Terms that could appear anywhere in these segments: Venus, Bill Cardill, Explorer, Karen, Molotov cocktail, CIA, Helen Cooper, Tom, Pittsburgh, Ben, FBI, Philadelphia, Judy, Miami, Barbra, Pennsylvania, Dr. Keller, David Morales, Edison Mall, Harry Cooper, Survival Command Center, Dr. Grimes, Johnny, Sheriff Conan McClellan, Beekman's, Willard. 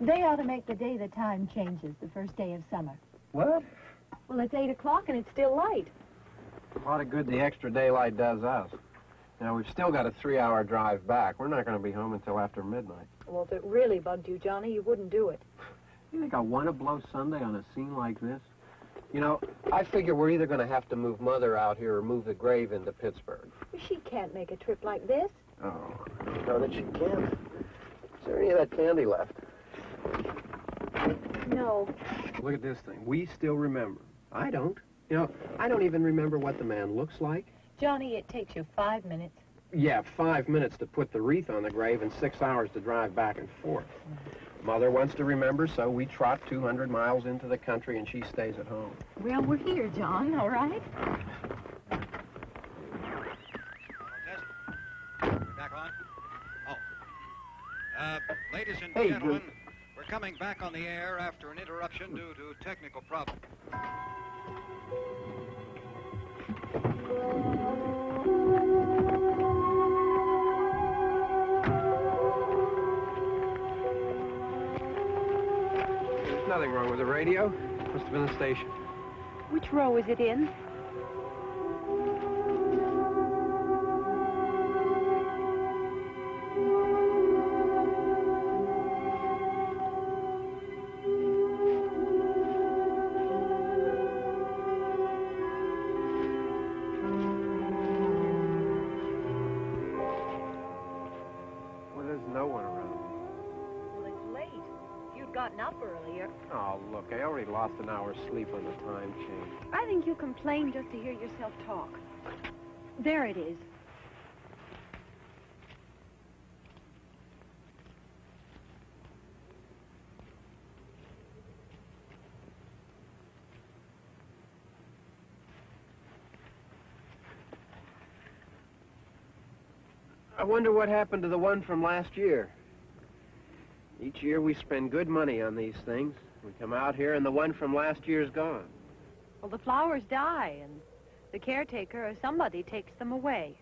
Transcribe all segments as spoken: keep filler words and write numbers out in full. They ought to make the day the time changes, the first day of summer. What? Well, it's eight o'clock and it's still light. A lot of good the extra daylight does us. Now, we've still got a three-hour drive back. We're not going to be home until after midnight. Well, if it really bugged you, Johnny, you wouldn't do it. You think I want to blow Sunday on a scene like this? You know, I figure we're either going to have to move Mother out here or move the grave into Pittsburgh. She can't make a trip like this. Oh, no, that she can't. Is there any of that candy left? No. Look at this thing. We still remember. I don't. You know, I don't even remember what the man looks like. Johnny, it takes you five minutes. Yeah, five minutes to put the wreath on the grave and six hours to drive back and forth. Mother wants to remember, so we trot two hundred miles into the country and she stays at home. Well, we're here, John, all right? Back on? Oh. Uh, ladies and hey, gentlemen... Bruce. We're coming back on the air after an interruption due to technical problems. There's nothing wrong with the radio. Must have been the station. Which row is it in? I already lost an hour's sleep on the time change. I think you complain just to hear yourself talk. There it is. I wonder what happened to the one from last year. Each year we spend good money on these things. We come out here, and the one from last year's gone. Well, the flowers die, and the caretaker or somebody takes them away.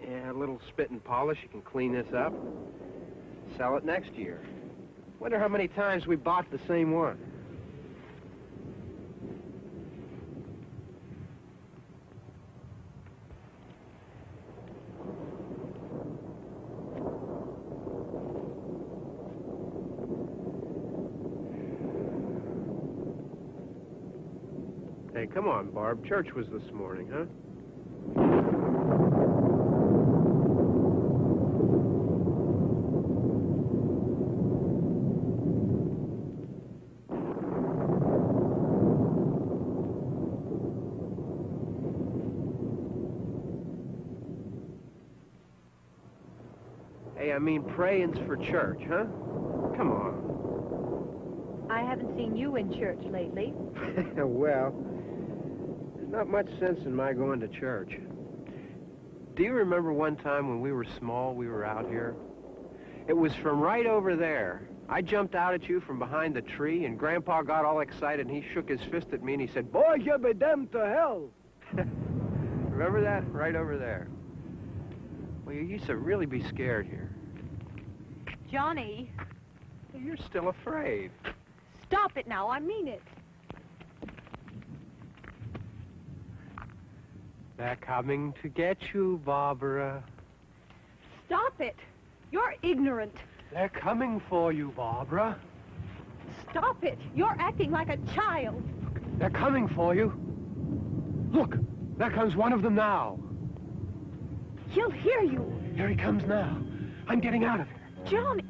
Yeah, a little spit and polish, you can clean this up. Sell it next year. Wonder how many times we bought the same one. Come on, Barb. Church was this morning, huh? mean praying's for church, huh? Come on. I haven't seen you in church lately. Well, there's not much sense in my going to church. Do you remember one time when we were small, we were out here? It was from right over there. I jumped out at you from behind the tree, and Grandpa got all excited, and he shook his fist at me, and he said, "Boys, you'll be damned to hell." Remember that? Right over there. Well, you used to really be scared here. Johnny. You're still afraid. Stop it now. I mean it. They're coming to get you, Barbara. Stop it. You're ignorant. They're coming for you, Barbara. Stop it. You're acting like a child. Look, they're coming for you. Look, there comes one of them now. He'll hear you. Here he comes now. I'm getting out of here. Johnny.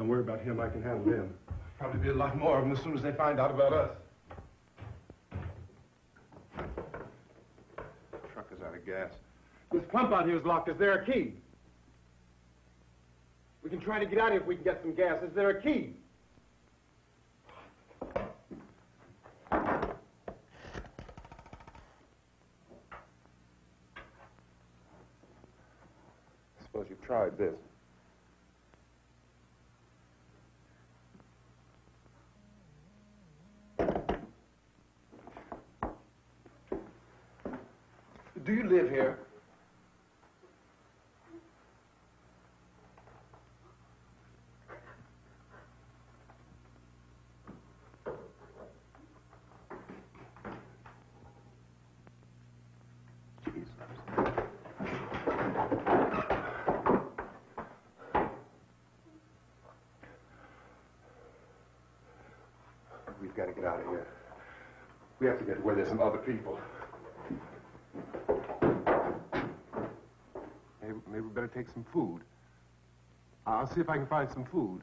Don't worry about him. I can handle them. Probably be a lot more of them as soon as they find out about us. The truck is out of gas. This pump out here is locked. Is there a key? We can try to get out here if we can get some gas. Is there a key? I suppose you've tried this. Do you live here? We've got to get out of here. We have to get to where there's some other people. Maybe, maybe we better take some food. I'll see if I can find some food.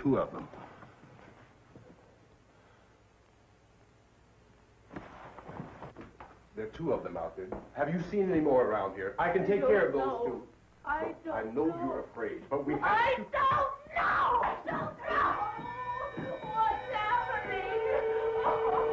Two of them. There are two of them out there. Have you seen any more around here? I can take care of those two. I don't know. I know you're afraid, but we have to... I don't know! I don't know! What's happening? Oh.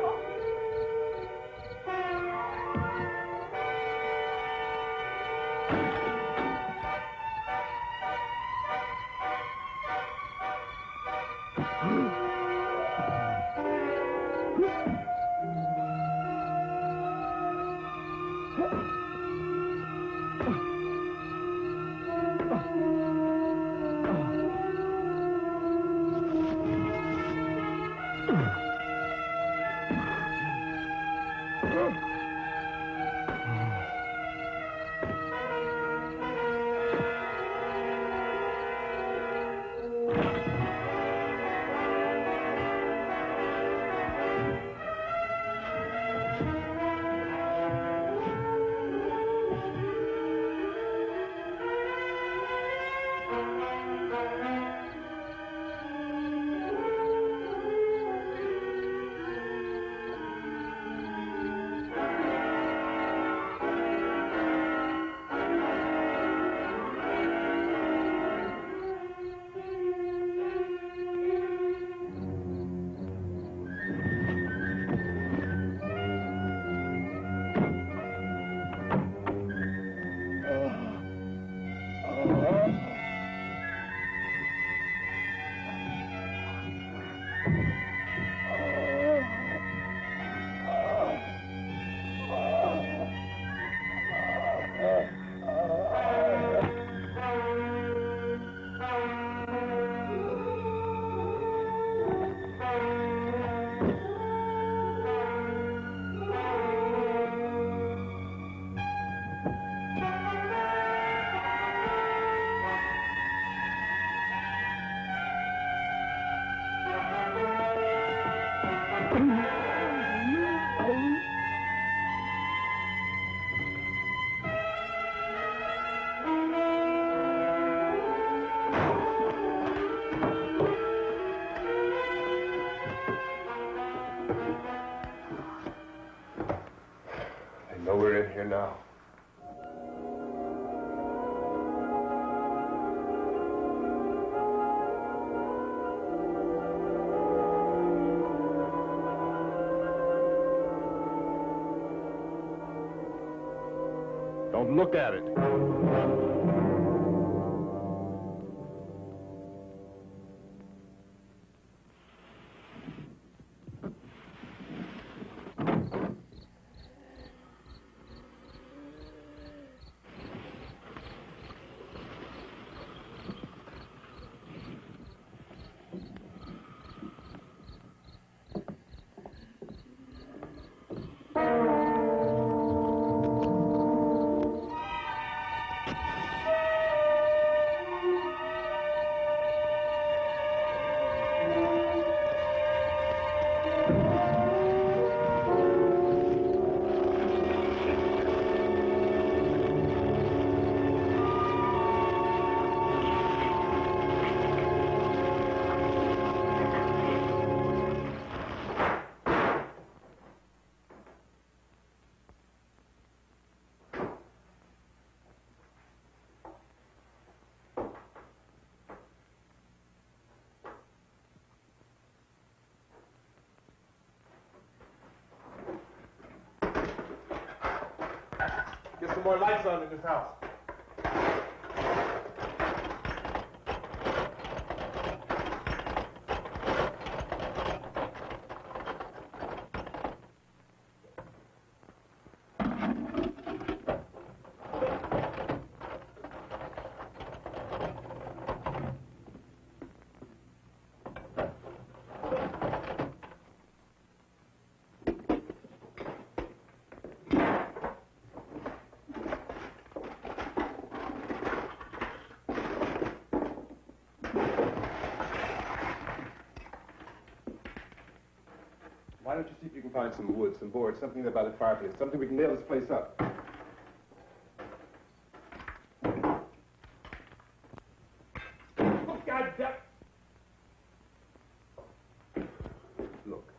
Now we're in here now. don't look at it. Some more lights on in this house. Why don't you see if you can find some wood, some boards, something there by the fireplace, something we can nail this place up. Oh, God damn. Look,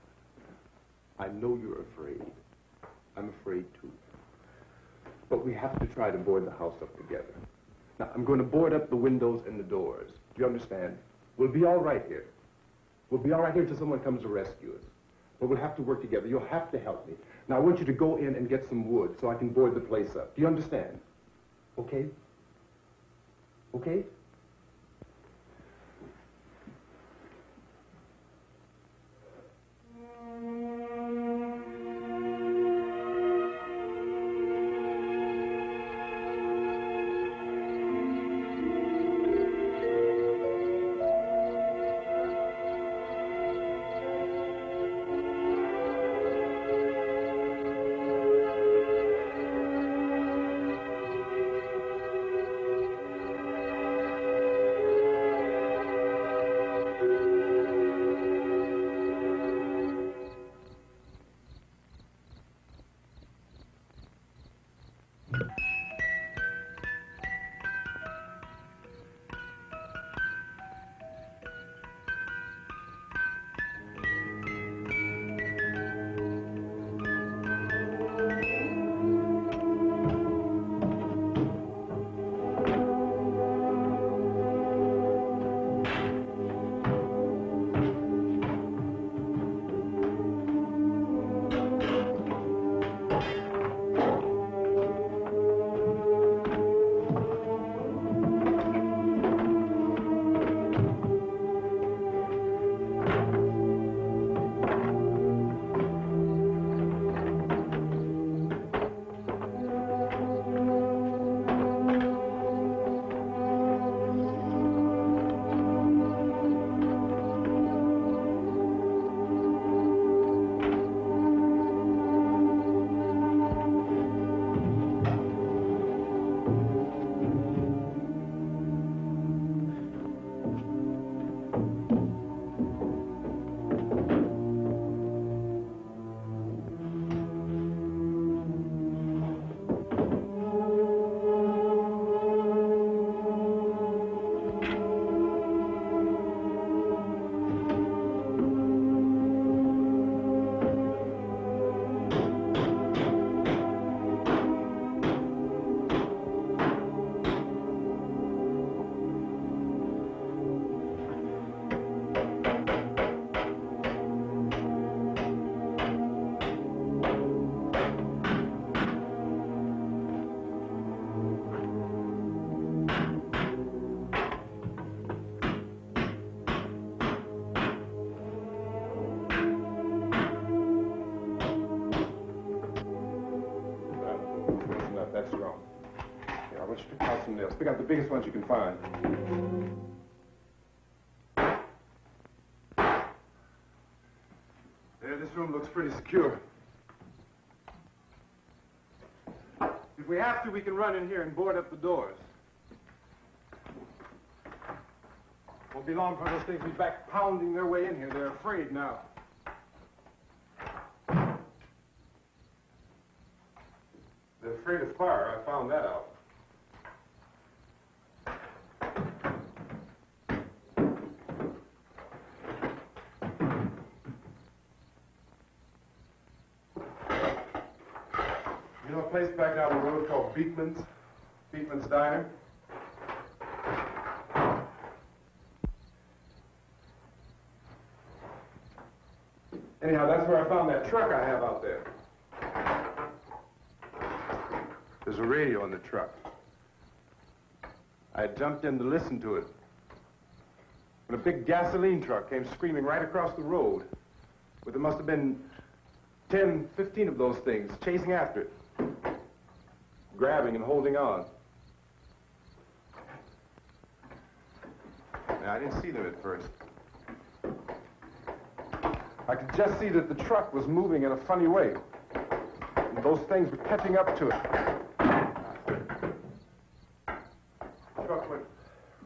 I know you're afraid. I'm afraid too. But we have to try to board the house up together. Now, I'm going to board up the windows and the doors. Do you understand? We'll be all right here. We'll be all right here until someone comes to rescue us. But we'll have to work together. You'll have to help me. Now, I want you to go in and get some wood so I can board the place up. Do you understand? Okay? Okay? that's wrong. Here, I want you to count some nails. Pick out the biggest ones you can find. There, this room looks pretty secure. If we have to, we can run in here and board up the doors. Won't be long for those things to be back pounding their way in here. They're afraid now. They're afraid of fire. I found that out. You know a place back down the road called Beekman's? Beekman's Diner? Anyhow, that's where I found that truck I have out there. There's a radio in the truck. I jumped in to listen to it when a big gasoline truck came screaming right across the road. But there must have been ten, fifteen of those things chasing after it, grabbing and holding on. Now, I didn't see them at first. I could just see that the truck was moving in a funny way. And those things were catching up to it.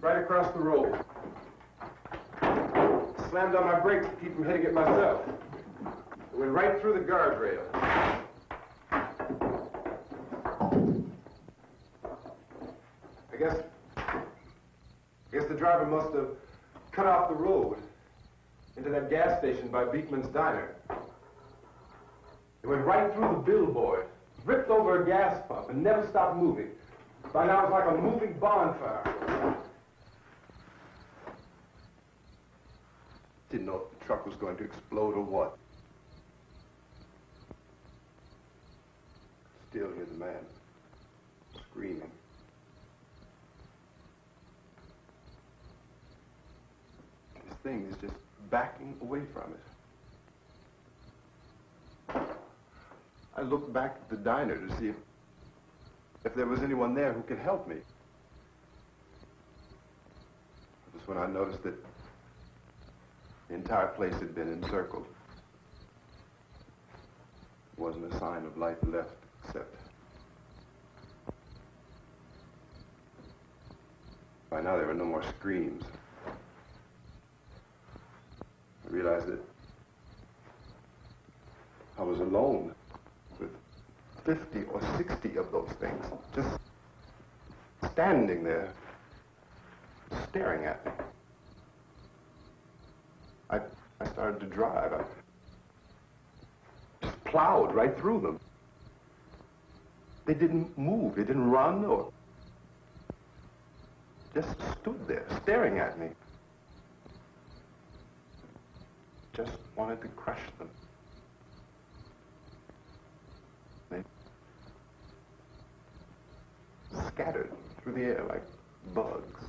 Right across the road. Slammed on my brakes to keep from hitting it myself. It went right through the guardrail. I guess, I guess the driver must have cut off the road into that gas station by Beekman's Diner. It went right through the billboard, ripped over a gas pump, and never stopped moving. By now it's like a moving bonfire. Didn't know if the truck was going to explode or what. Still hear the man screaming. This thing is just backing away from it. I looked back at the diner to see if, if there was anyone there who could help me. That's when I noticed that the entire place had been encircled. There wasn't a sign of life left except... By now there were no more screams. I realized that I was alone with fifty or sixty of those things, just standing there, staring at me. I, I started to drive. I just plowed right through them. They didn't move. They didn't run or just stood there staring at me. Just wanted to crush them. They scattered through the air like bugs.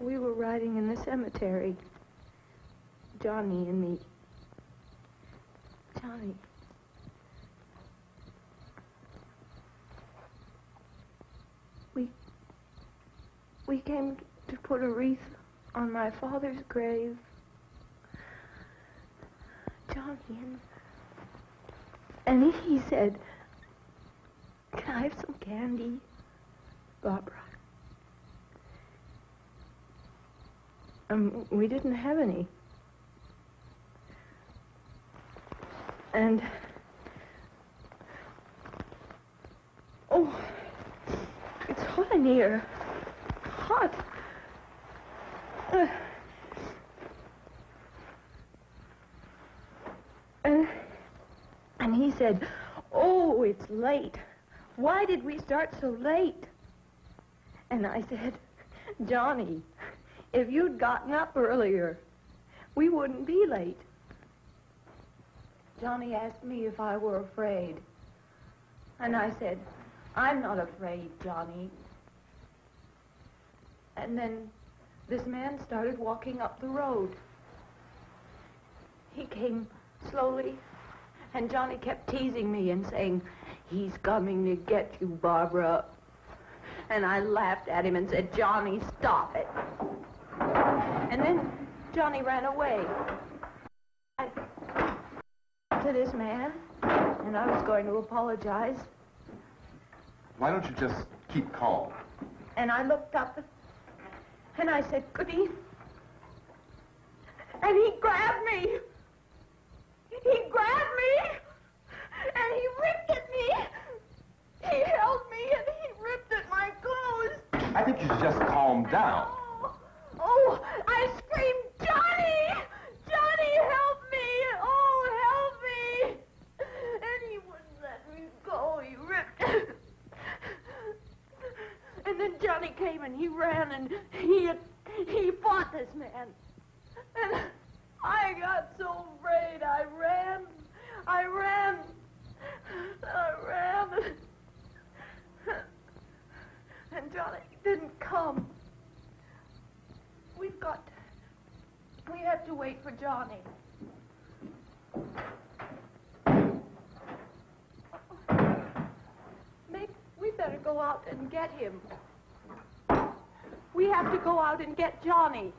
We were riding in the cemetery, Johnny and me. Johnny. We, we came to put a wreath on my father's grave. Johnny and, and he said, "Can I have some candy, Barbara?" Um, we didn't have any. And... Oh, it's hot in here. Hot. Uh, and, and he said, "Oh, it's late. Why did we start so late?" And I said, "Johnny, if you'd gotten up earlier, we wouldn't be late." Johnny asked me if I were afraid. And I said, "I'm not afraid, Johnny." And then this man started walking up the road. He came slowly, and Johnny kept teasing me and saying, He's coming to get you, Barbara. And I laughed at him and said, Johnny, stop it. And then Johnny ran away. I to this man, and I was going to apologize. Why don't you just keep calm? And I looked up, and I said, goody. And he grabbed me. He grabbed me, and he ripped at me. He held me, and he ripped at my clothes. I think you should just calm down. Oh, oh, I screamed, Johnny! Johnny, help me! Oh, help me! And he wouldn't let me go. He ripped. And then Johnny came, and he ran, and he, he fought this man. And I got so afraid, I ran, I ran, I ran, and Johnny didn't come. We've got, we have to wait for Johnny. Maybe we better go out and get him. We have to go out and get Johnny.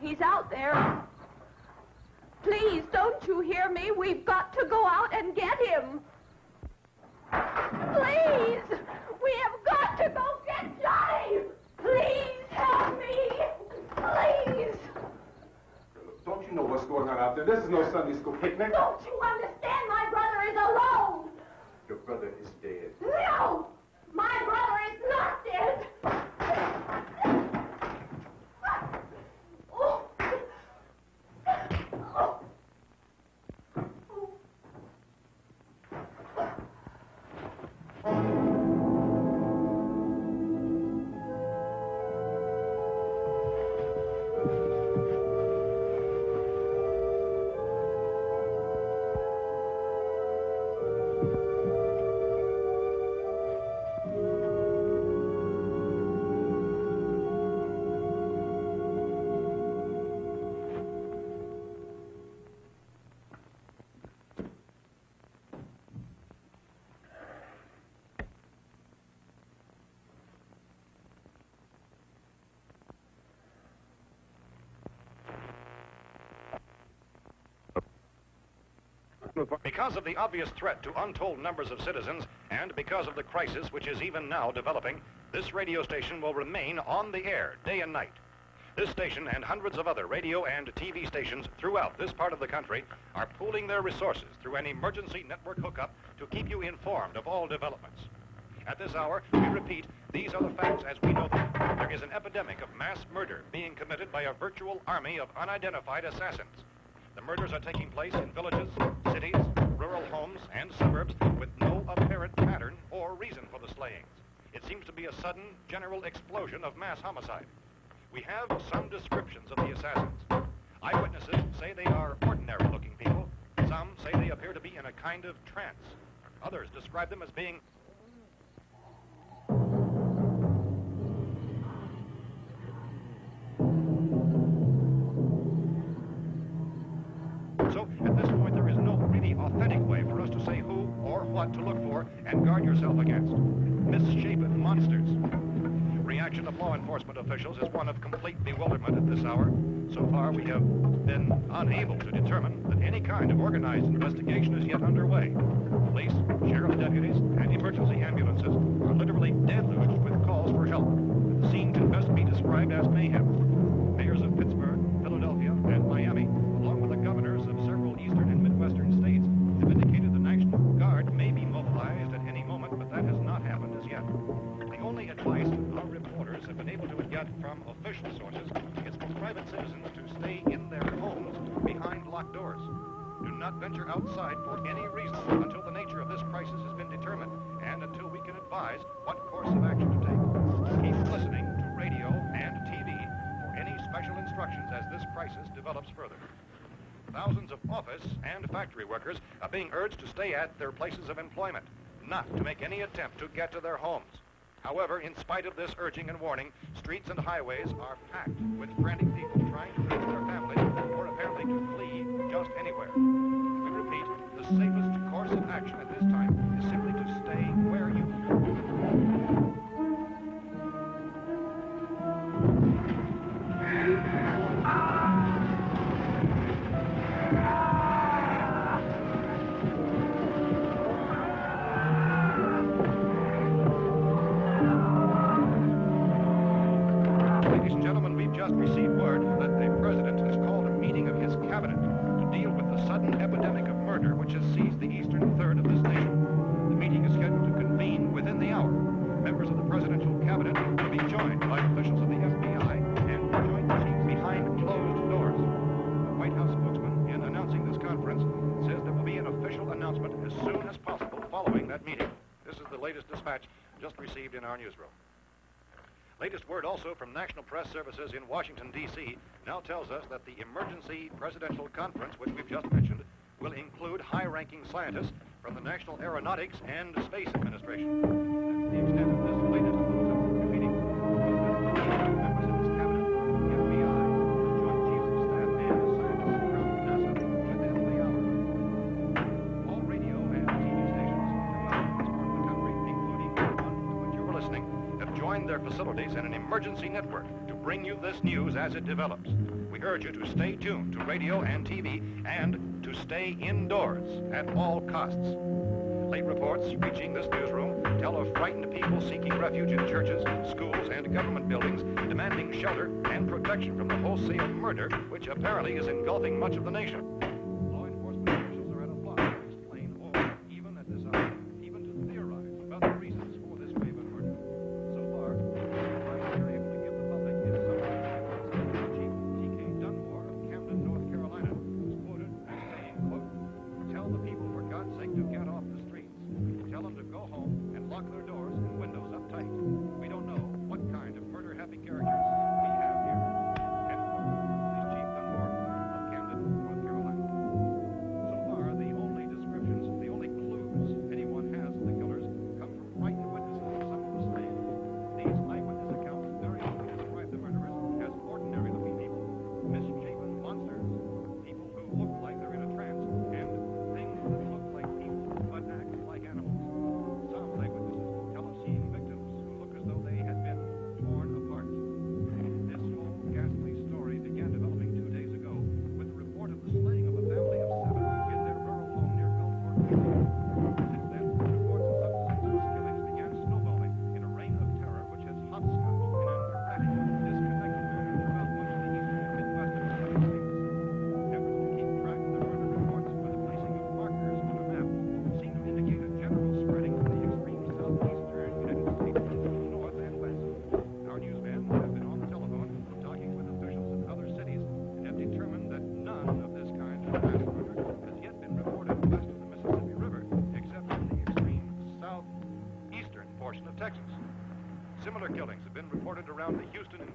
He's out there. Please, don't you hear me? We've got to go out and get him. Please! We have got to go get Johnny! Please help me! Please! Don't you know what's going on out there? This is no Sunday school picnic. Don't you understand? My brother is alone! Your brother is dead. No! My brother is not dead! Because of the obvious threat to untold numbers of citizens, and because of the crisis which is even now developing, this radio station will remain on the air day and night. This station and hundreds of other radio and T V stations throughout this part of the country are pooling their resources through an emergency network hookup to keep you informed of all developments. At this hour, we repeat, these are the facts as we know them. There is an epidemic of mass murder being committed by a virtual army of unidentified assassins. The murders are taking place in villages, cities, rural homes, and suburbs with no apparent pattern or reason for the slayings. It seems to be a sudden, general explosion of mass homicide. We have some descriptions of the assassins. Eyewitnesses say they are ordinary-looking people. Some say they appear to be in a kind of trance. Others describe them as being... to look for and guard yourself against. Misshapen monsters. Reaction of law enforcement officials is one of complete bewilderment at this hour. So far, we have been unable to determine that any kind of organized investigation is yet underway. Police, sheriff deputies, and emergency ambulances are literally deluged with calls for help. The scene can best be described as mayhem. Mayors of Pittsburgh, Philadelphia, and Miami, along with the governors of several eastern and midwestern states, have indicated the National Guard may be mobilized at any moment, but that has not happened as yet. The only advice our reporters have been able to get from official sources is for private citizens to stay in their homes behind locked doors. Do not venture outside for any reason until the nature of this crisis has been determined and until we can advise what course of action to take. Keep listening to radio and T V for any special instructions as this crisis develops further. Thousands of office and factory workers are being urged to stay at their places of employment, not to make any attempt to get to their homes. However, in spite of this urging and warning, streets and highways are packed with frantic people trying to reach their families or apparently to flee just anywhere. We repeat, the safest course of action at this time is simply to stay word that the president has called a meeting of his cabinet to deal with the sudden epidemic of murder which has seized the eastern third of this nation. The meeting is scheduled to convene within the hour. Members of the presidential cabinet will be joined by officials of the F B I and joint chiefs behind closed doors. The White House spokesman, in announcing this conference, says there will be an official announcement as soon as possible following that meeting. This is the latest dispatch just received in our newsroom. Latest word also from National Press Services in Washington, D C now tells us that the emergency presidential conference, which we've just mentioned, will include high-ranking scientists from the National Aeronautics and Space Administration. That's the extent of this latest news meeting. Members of this cabinet, the F B I, the Joint Chiefs of Staff, and the scientists from NASA within the hour. All radio and T V stations throughout this part of the country, including the one to which you were listening, have joined their facilities in an emergency network to bring you this news as it develops. We urge you to stay tuned to radio and T V and to stay indoors at all costs. Late reports reaching this newsroom tell of frightened people seeking refuge in churches, schools, and government buildings, demanding shelter and protection from the wholesale murder which apparently is engulfing much of the nation.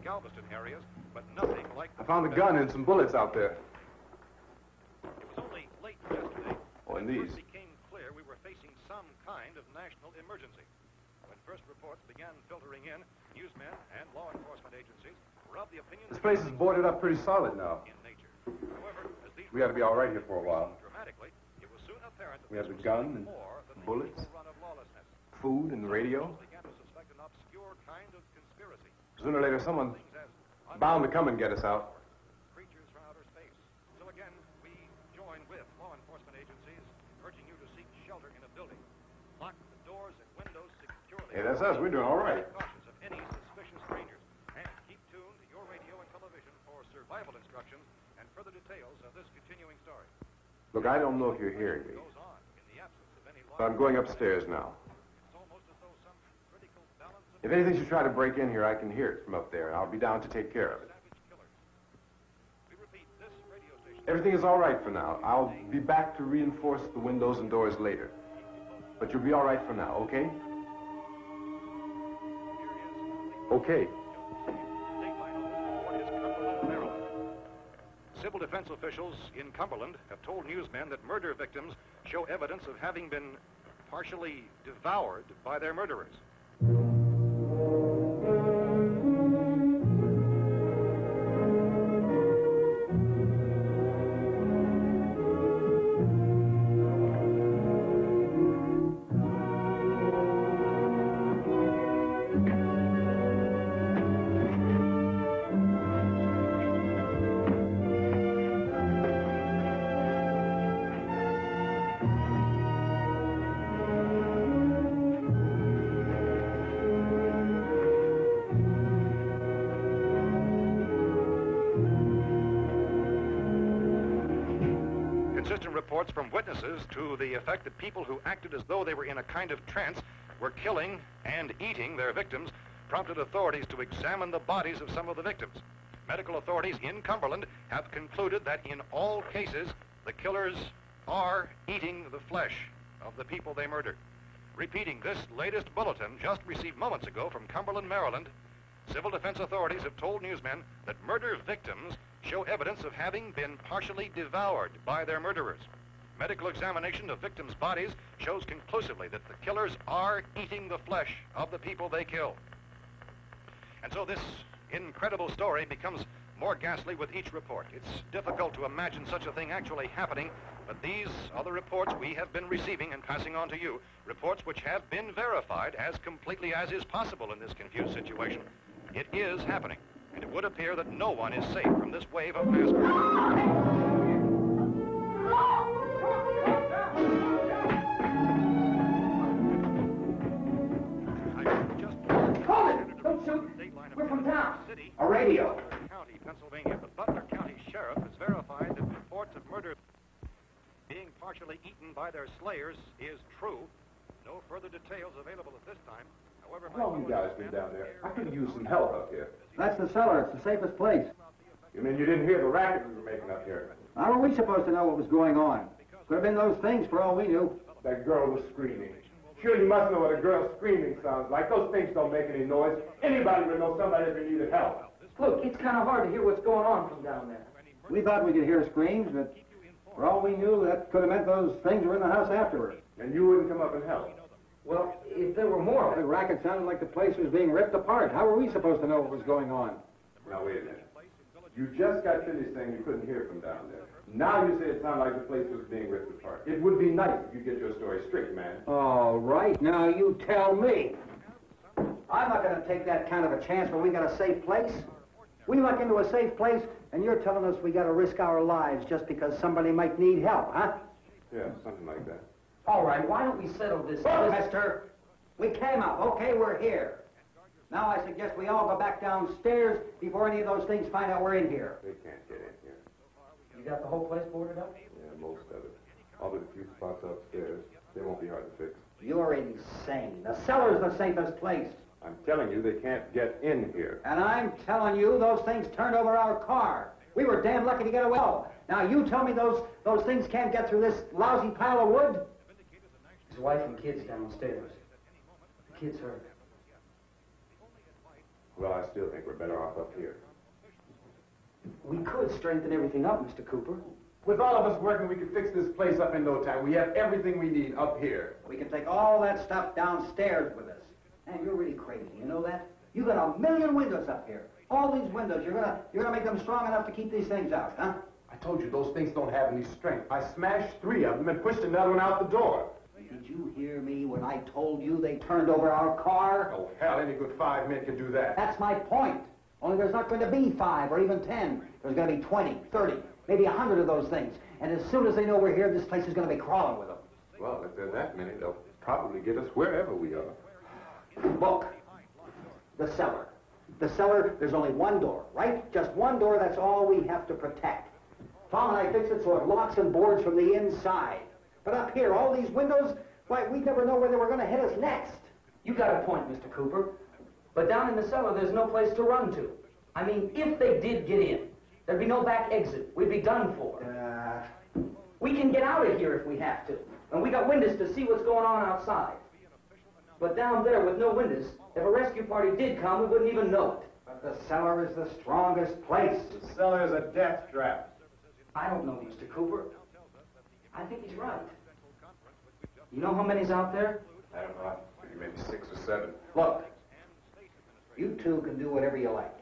Galveston areas, but nothing like that. I found a gun and some bullets out there. It was only late yesterday. Oh, and these. It became clear we were facing some kind of national emergency. When first reports began filtering in, newsmen and law enforcement agencies were of the opinion. This place is boarded up pretty solid now. In nature. However, as these we ought to be all right here for a while. Dramatically, it was soon apparent that we have a gun and bullets, food, and the radio. Sooner or later, someone bound to come and get us out. Creatures from outer space. So again, we join with law enforcement agencies, urging you to seek shelter in a building. Lock the doors and windows securely. Hey, that's us. We're doing all right. Cautious of any suspicious strangers, and keep tuned to your radio and television for survival instructions and further details of this continuing story. Look, I don't know if you're hearing me, but I'm going upstairs now. If anything should try to break in here, I can hear it from up there, and I'll be down to take care of it. Everything is all right for now. I'll be back to reinforce the windows and doors later. But you'll be all right for now, okay? Okay. Civil defense officials in Cumberland have told newsmen that murder victims show evidence of having been partially devoured by their murderers. consistent reports from witnesses to the effect that people who acted as though they were in a kind of trance were killing and eating their victims prompted authorities to examine the bodies of some of the victims. Medical authorities in Cumberland have concluded that in all cases, the killers are eating the flesh of the people they murdered. Repeating this latest bulletin just received moments ago from Cumberland, Maryland, civil defense authorities have told newsmen that murder victims show evidence of having been partially devoured by their murderers. Medical examination of victims' bodies shows conclusively that the killers are eating the flesh of the people they kill. And so this incredible story becomes more ghastly with each report. It's difficult to imagine such a thing actually happening, but these are the reports we have been receiving and passing on to you, reports which have been verified as completely as is possible in this confused situation. It is happening, and it would appear that no one is safe from this wave of mass murder. We're from town. A radio. County, Pennsylvania. The Butler County Sheriff has verified that reports of murder being partially eaten by their slayers is true. No further details available at this time. However, how long you guys been down there? I could use some help up here. That's the cellar. It's the safest place. You mean you didn't hear the racket we were making up here? How were we supposed to know what was going on? Could have been those things for all we knew. That girl was screaming. Sure, you must know what a girl screaming sounds like. Those things don't make any noise. Anybody would know somebody's in need of help. Look, it's kind of hard to hear what's going on from down there. We thought we could hear screams, but for all we knew, that could have meant those things were in the house afterward. And you wouldn't come up and help? Well, if there were more. The racket sounded like the place was being ripped apart. How were we supposed to know what was going on? Now, wait a minute. You just got finished saying you couldn't hear from down there. Now you say it sounded like the place was being ripped apart. It would be nice if you get your story straight, man. All right, now you tell me. I'm not going to take that kind of a chance when we got a safe place. We luck into a safe place, and you're telling us we got to risk our lives just because somebody might need help, huh? Yeah, something like that. All right, why don't we settle this, well, mister? We came up. Okay, we're here. Now I suggest we all go back downstairs before any of those things find out we're in here. They can't get in here. You got the whole place boarded up? Yeah, most of it. All but a few spots upstairs. They won't be hard to fix. You're insane. The cellar's the safest place. I'm telling you, they can't get in here. And I'm telling you, those things turned over our car. We were damn lucky to get away. Now you tell me those those things can't get through this lousy pile of wood? His wife and kids downstairs. The kids hurt. Well, I still think we're better off up here. We could strengthen everything up, Mister Cooper. With all of us working, we could fix this place up in no time. We have everything we need up here. We can take all that stuff downstairs with us. Man, you're really crazy, you know that? You got a million windows up here. All these windows, you're gonna, you're gonna make them strong enough to keep these things out, huh? I told you, those things don't have any strength. I smashed three of them and pushed another one out the door. Did you hear me when I told you they turned over our car? Oh, hell, any good five men can do that. That's my point. Only there's not going to be five or even ten. There's going to be twenty, thirty, maybe a hundred of those things. And as soon as they know we're here, this place is going to be crawling with them. Well, if there's that many, they'll probably get us wherever we are. Look, the cellar. The cellar, there's only one door, right? Just one door, that's all we have to protect. Tom and I fixed it so it locks and boards from the inside. But up here, all these windows, why, we never know where they were going to hit us next. You got a point, Mister Cooper. But down in the cellar, there's no place to run to. I mean, if they did get in, there'd be no back exit. We'd be done for. Uh, we can get out of here if we have to. And we got windows to see what's going on outside. But down there with no windows, if a rescue party did come, we wouldn't even know it. But the cellar is the strongest place. The cellar is a death trap. I don't know, Mister Cooper. I think he's right. You know how many's out there? I don't know. Maybe six or seven. Look. You two can do whatever you like.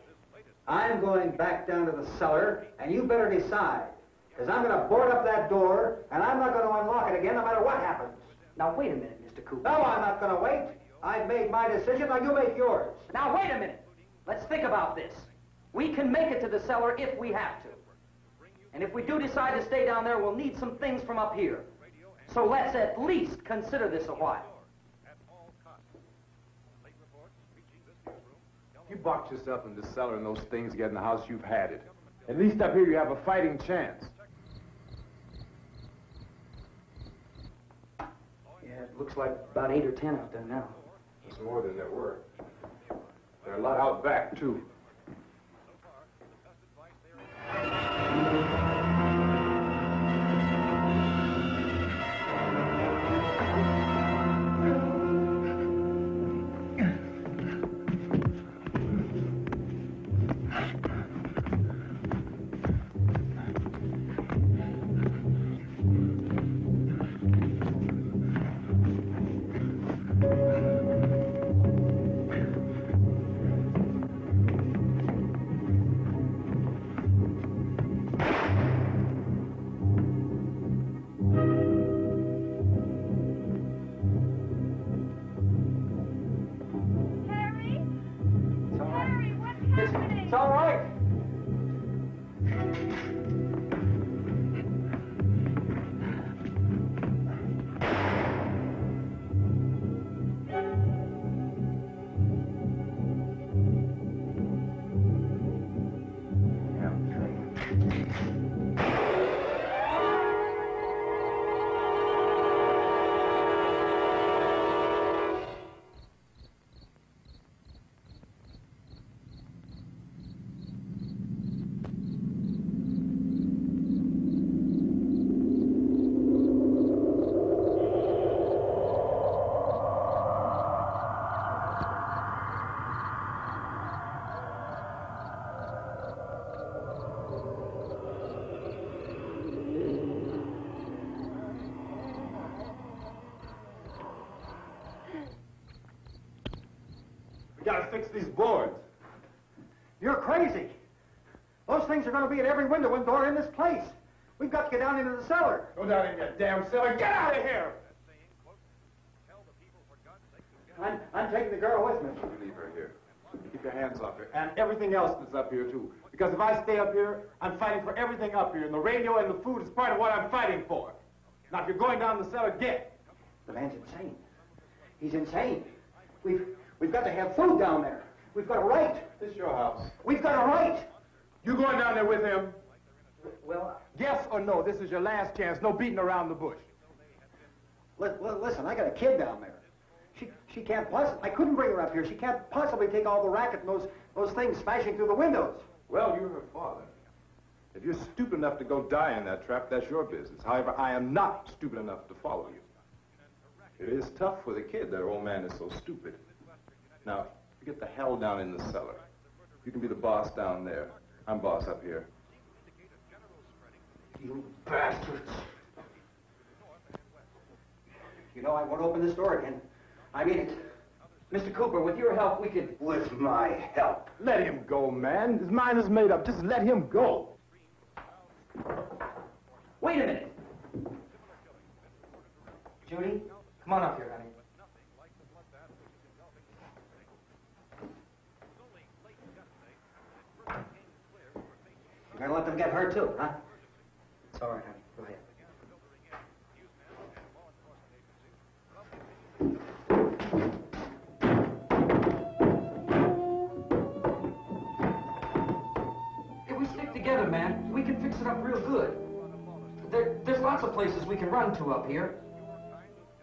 I'm going back down to the cellar, and you better decide. Because I'm going to board up that door, and I'm not going to unlock it again no matter what happens. Now, wait a minute, Mister Cooper. No, I'm not going to wait. I've made my decision. Now, you make yours. Now, wait a minute. Let's think about this. We can make it to the cellar if we have to. And if we do decide to stay down there, we'll need some things from up here. So let's at least consider this a while. You box yourself in the cellar and those things get in the house, you've had it. At least up here you have a fighting chance. Yeah, it looks like about eight or ten out there now. It's more than there were. There are a lot out back, too. Gotta fix these boards. You're crazy. Those things are going to be at every window and door in this place. We've got to get down into the cellar. Go down in that damn cellar. Get out of here! I'm, I'm taking the girl with me. You leave her here. Keep your hands off her. And everything else that's up here, too. Because if I stay up here, I'm fighting for everything up here. And the radio and the food is part of what I'm fighting for. Now, if you're going down the cellar, get. The man's insane. He's insane. We've... We've got to have food down there. We've got a right. This is your house. We've got a right. You going down there with him? Well, yes or no, this is your last chance. No beating around the bush. Listen, I got a kid down there. She she can't possibly, I couldn't bring her up here. She can't possibly take all the racket and those, those things smashing through the windows. Well, you're her father. If you're stupid enough to go die in that trap, that's your business. However, I am not stupid enough to follow you. It is tough for the kid that old man is so stupid. Now, you get the hell down in the cellar. You can be the boss down there. I'm boss up here. You bastards. You know, I won't open this door again. I mean it. Mister Cooper, with your help, we could... With my help. Let him go, man. His mind is made up. Just let him go. Wait a minute. Judy, come on up here, honey. You're gonna let them get hurt too, huh? It's all right, honey. Go ahead. If we stick together, man, we can fix it up real good. There, there's lots of places we can run to up here.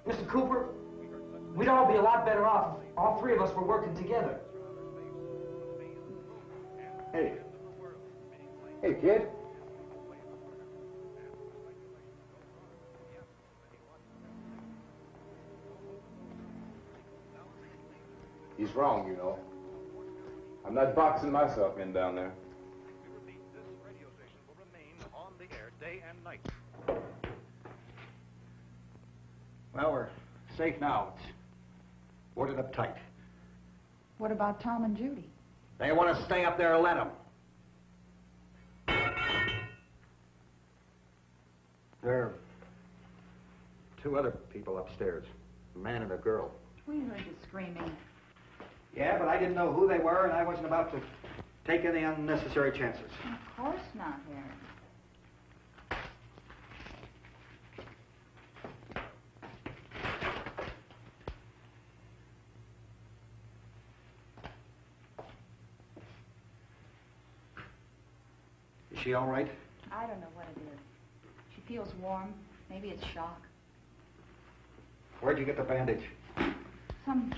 Mister Cooper, we'd all be a lot better off if all three of us were working together. Hey. Hey, kid. He's wrong, you know. I'm not boxing myself in down there. This radio station will remain on the air day and night. Well, we're safe now. It's boarded up tight. What about Tom and Judy? They want to stay up there, let them. There are two other people upstairs, a man and a girl. We heard you screaming. Yeah, but I didn't know who they were, and I wasn't about to take any unnecessary chances. Of course not, Harry. Is she all right? I don't know what it is. Feels warm. Maybe it's shock. Where'd you get the bandage? Some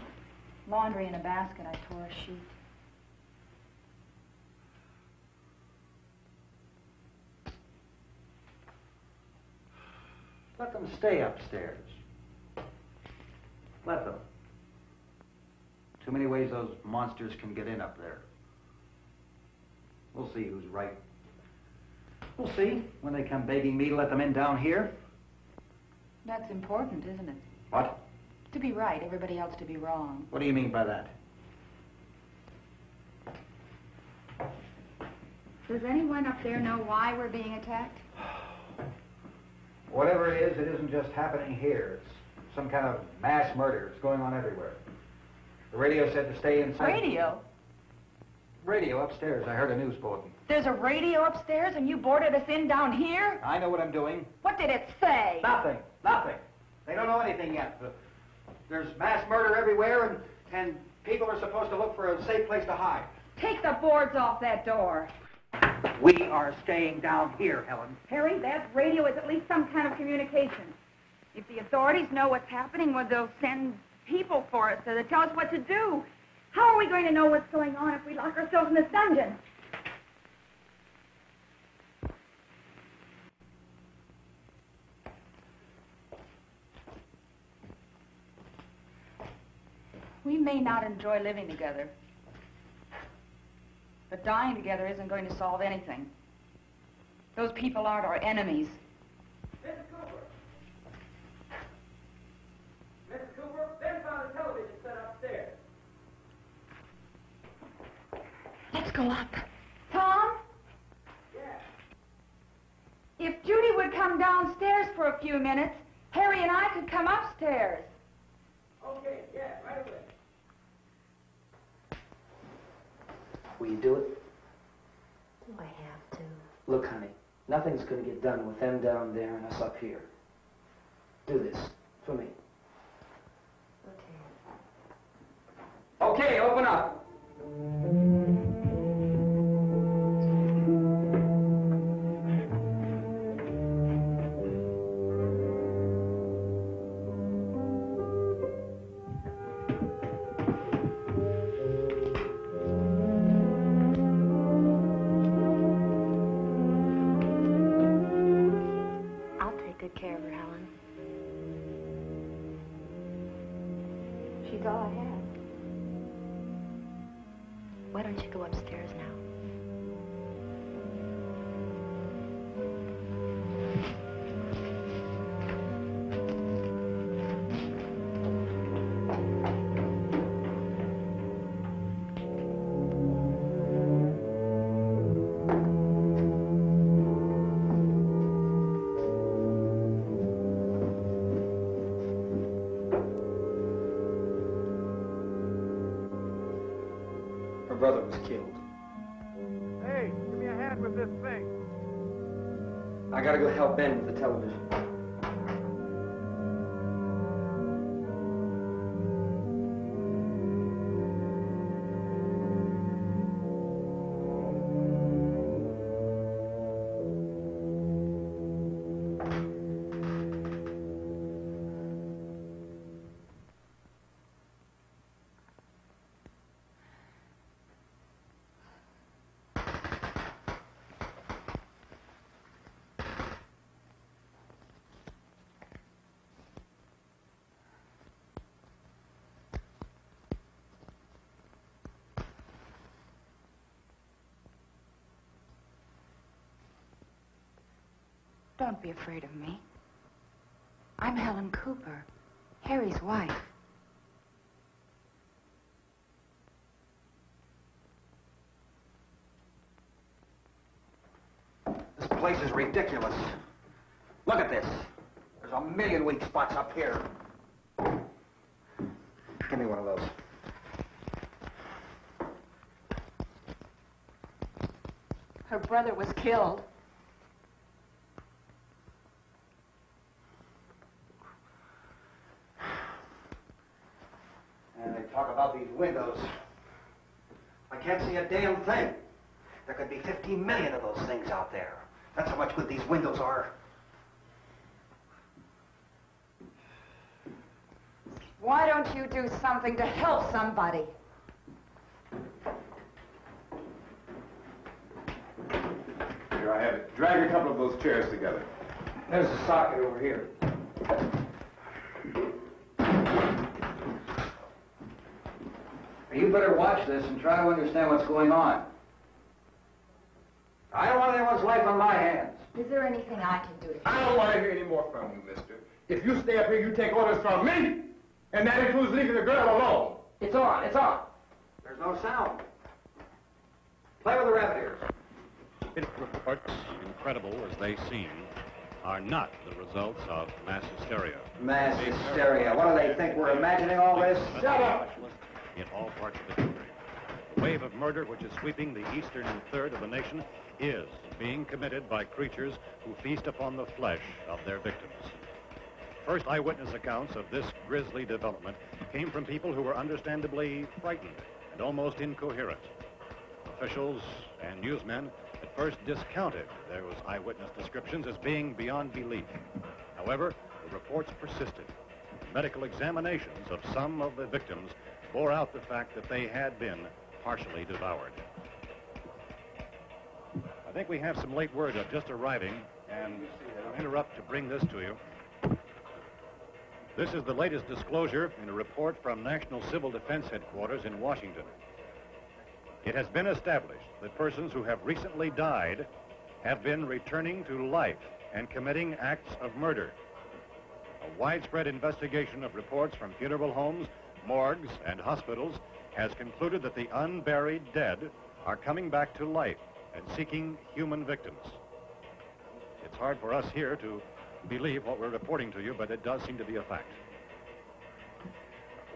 laundry in a basket. I tore a sheet. Let them stay upstairs. Let them. Too many ways those monsters can get in up there. We'll see who's right. We'll see. When they come begging me to let them in down here. That's important, isn't it? What? To be right, everybody else to be wrong. What do you mean by that? Does anyone up there know why we're being attacked? Whatever it is, it isn't just happening here. It's some kind of mass murder. It's going on everywhere. The radio said to stay inside. Radio? Radio upstairs. I heard a news bulletin. There's a radio upstairs and you boarded us in down here? I know what I'm doing. What did it say? Nothing. Nothing. They don't know anything yet. There's mass murder everywhere and, and people are supposed to look for a safe place to hide. Take the boards off that door. We are staying down here, Helen. Harry, that radio is at least some kind of communication. If the authorities know what's happening, well, they'll send people for us so they tell us what to do. How are we going to know what's going on if we lock ourselves in this dungeon? We may not enjoy living together, but dying together isn't going to solve anything. Those people aren't our enemies. Miss Cooper! Miss Cooper, Ben found a television set upstairs. Let's go up. Tom? Yeah? If Judy would come downstairs for a few minutes, Harry and I could come upstairs. Okay, yeah, right away. Will you do it? Do I have to? Look, honey, nothing's going to get done with them down there and us up here. Do this for me. Okay. Okay, open up. Bend the television. Don't be afraid of me. I'm Helen Cooper, Harry's wife. This place is ridiculous. Look at this. There's a million weak spots up here. Give me one of those. Her brother was killed. Windows. I can't see a damn thing. There could be fifteen million of those things out there. That's how much good these windows are. Why don't you do something to help somebody? Here, I have it. Drag a couple of those chairs together. There's a socket over here. You better watch this and try to understand what's going on. I don't want anyone's life on my hands. Is there anything I can do to help? I don't want to hear any more from you, mister. If you stay up here, you take orders from me. And that includes leaving the girl alone. It's on, it's on. There's no sound. Play with the rabbit ears. Its reports, incredible as they seem, are not the results of mass hysteria. Mass hysteria. What do they think? We're imagining all this? Shut up! In all parts of the country. The wave of murder which is sweeping the eastern third of the nation is being committed by creatures who feast upon the flesh of their victims. First eyewitness accounts of this grisly development came from people who were understandably frightened and almost incoherent. Officials and newsmen at first discounted those eyewitness descriptions as being beyond belief. However, the reports persisted. Medical examinations of some of the victims bore out the fact that they had been partially devoured. I think we have some late word of just arriving, and I'll interrupt to bring this to you. This is the latest disclosure in a report from National Civil Defense Headquarters in Washington. It has been established that persons who have recently died have been returning to life and committing acts of murder. A widespread investigation of reports from funeral homes, morgues, and hospitals has concluded that the unburied dead are coming back to life and seeking human victims. It's hard for us here to believe what we're reporting to you, but it does seem to be a fact.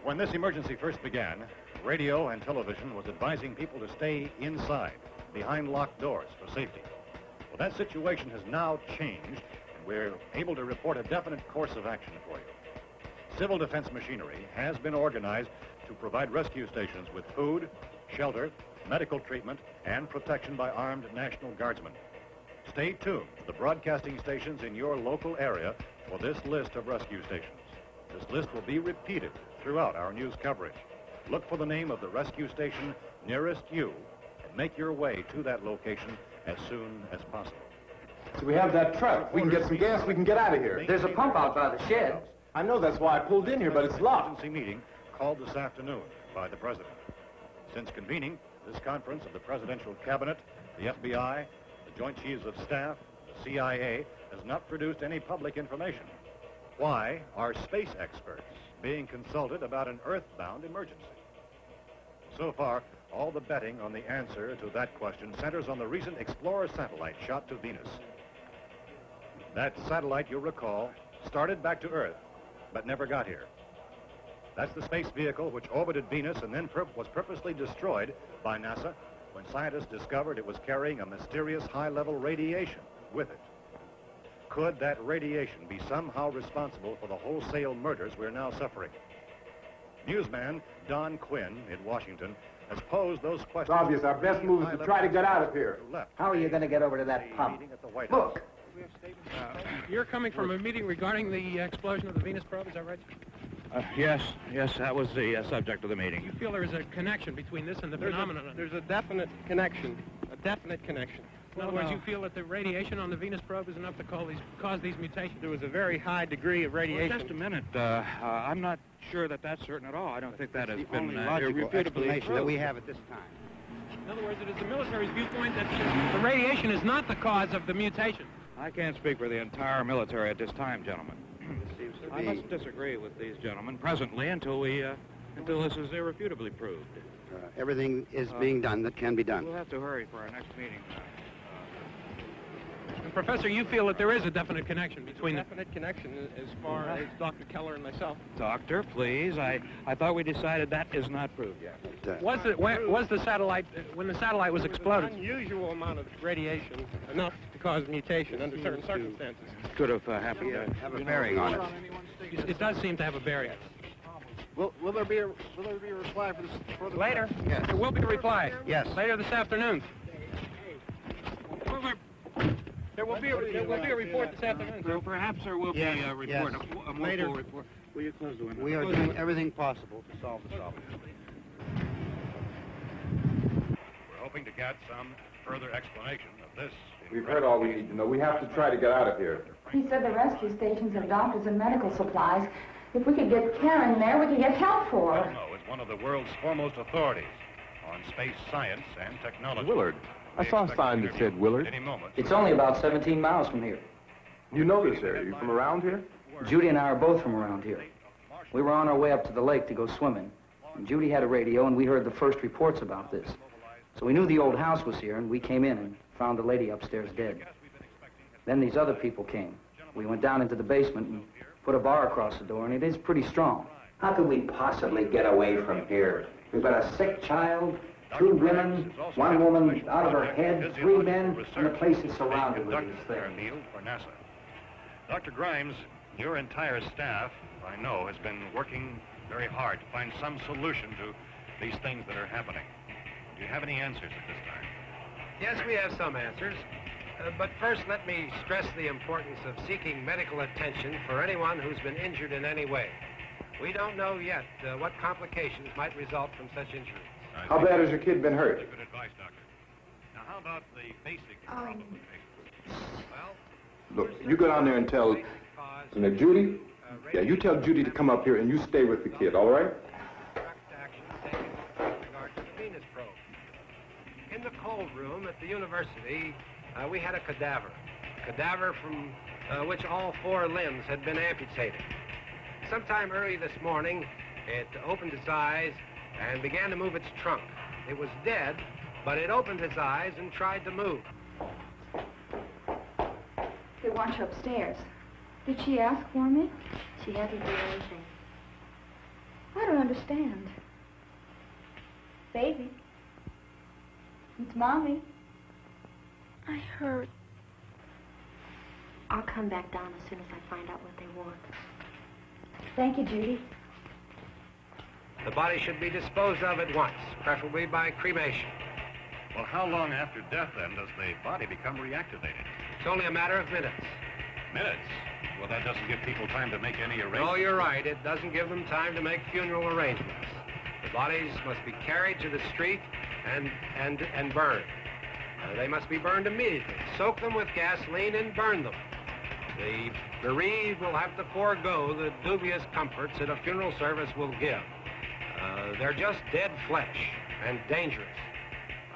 When this emergency first began, radio and television was advising people to stay inside, behind locked doors for safety. Well, that situation has now changed, and we're able to report a definite course of action for you. Civil defense machinery has been organized to provide rescue stations with food, shelter, medical treatment, and protection by armed National Guardsmen. Stay tuned to the broadcasting stations in your local area for this list of rescue stations. This list will be repeated throughout our news coverage. Look for the name of the rescue station nearest you and make your way to that location as soon as possible. So we have that truck. We can get some gas. We can get out of here. There's a pump out by the shed. I know that's why I pulled in here, but it's locked. Emergency meeting called this afternoon by the president. Since convening this conference of the presidential cabinet, the F B I, Joint Chiefs of Staff, the C I A, has not produced any public information. Why are space experts being consulted about an earthbound emergency? So far, all the betting on the answer to that question centers on the recent Explorer satellite shot to Venus. That satellite, you'll recall, started back to Earth, but never got here. That's the space vehicle which orbited Venus and then pur- was purposely destroyed by NASA when scientists discovered it was carrying a mysterious high-level radiation with it. Could that radiation be somehow responsible for the wholesale murders we're now suffering? Newsman Don Quinn in Washington has posed those questions. It's obvious. Our best move is to try to get out of here. How are you going to get over to that pump? Look! Uh, you're coming from a meeting regarding the explosion of the Venus probe, is that right? Uh, yes, yes, that was the uh, subject of the meeting. You feel there is a connection between this and the there's phenomenon? A, there's a definite connection, a definite connection. In other well, words, uh, you feel that the radiation on the Venus probe is enough to call these, cause these mutations? There was a very high degree of radiation. Well, just a minute. Uh, uh, I'm not sure that that's certain at all. I don't think that has been uh, a reputable explanation that we have at this time. In other words, it is the military's viewpoint that the radiation is not the cause of the mutation. I can't speak for the entire military at this time, gentlemen. I must disagree with these gentlemen presently until we, uh, until this is irrefutably proved. Uh, everything is uh, being done that can be done. We'll have to hurry for our next meeting tonight. And Professor, you feel that there is a definite connection between a definite connection as far as Doctor Keller and myself. Doctor, please. I, I thought we decided that is not proved yet. But, uh, was the when, was the satellite when the satellite was exploded? An unusual amount of radiation, enough to cause mutation under certain circumstances. Could have uh, happened. Yeah, to have a bearing know, on it. It, it does seem to have a bearing. Will, will there be a will there be a reply for this? For the Later. Question? Yes. There will be a reply. Yes. Later this afternoon. There will be a, there will be a report this afternoon. Perhaps there will be a report, yes. a, a more later report. Will you close the window? We are doing everything possible to solve the problem. We're hoping to get some further explanation of this. We've heard all we need to know. We have to try to get out of here. He said the rescue stations have doctors and medical supplies. If we could get Karen there, we could get help for her. Wilmo is one of the world's foremost authorities on space science and technology. Willard. I saw a sign that said Willard. It's only about seventeen miles from here. You know this area. Are you from around here? Judy and I are both from around here. We were on our way up to the lake to go swimming. And Judy had a radio, and we heard the first reports about this. So we knew the old house was here, and we came in and found the lady upstairs dead. Then these other people came. We went down into the basement and put a bar across the door, and it is pretty strong. How could we possibly get away from here? We've got a sick child, two women, one woman out of her head, three men, and the place is surrounded with these things. Doctor Grimes, your entire staff, I know, has been working very hard to find some solution to these things that are happening. Do you have any answers at this time? Yes, we have some answers. Uh, but first, let me stress the importance of seeking medical attention for anyone who's been injured in any way. We don't know yet uh, what complications might result from such injuries. How bad has your kid been hurt? Good advice, doctor. Now, how about the basic problem? Well, look, you go down there and tell, you know, Judy, yeah, you tell Judy to come up here and you stay with the kid, all right? In the cold room at the university, uh, we had a cadaver. A cadaver from uh, which all four limbs had been amputated. Sometime early this morning, it opened its eyes and began to move its trunk. It was dead, but it opened its eyes and tried to move. They want you upstairs. Did she ask for me? She hasn't done anything. I don't understand. Baby. It's Mommy. I heard. I'll come back down as soon as I find out what they want. Thank you, Judy. The body should be disposed of at once, preferably by cremation. Well, how long after death, then, does the body become reactivated? It's only a matter of minutes. Minutes? Well, that doesn't give people time to make any arrangements. Oh, you're right. It doesn't give them time to make funeral arrangements. The bodies must be carried to the street and, and, and burned. Uh, they must be burned immediately. Soak them with gasoline and burn them. The bereaved will have to forego the dubious comforts that a funeral service will give. Uh, they're just dead flesh and dangerous.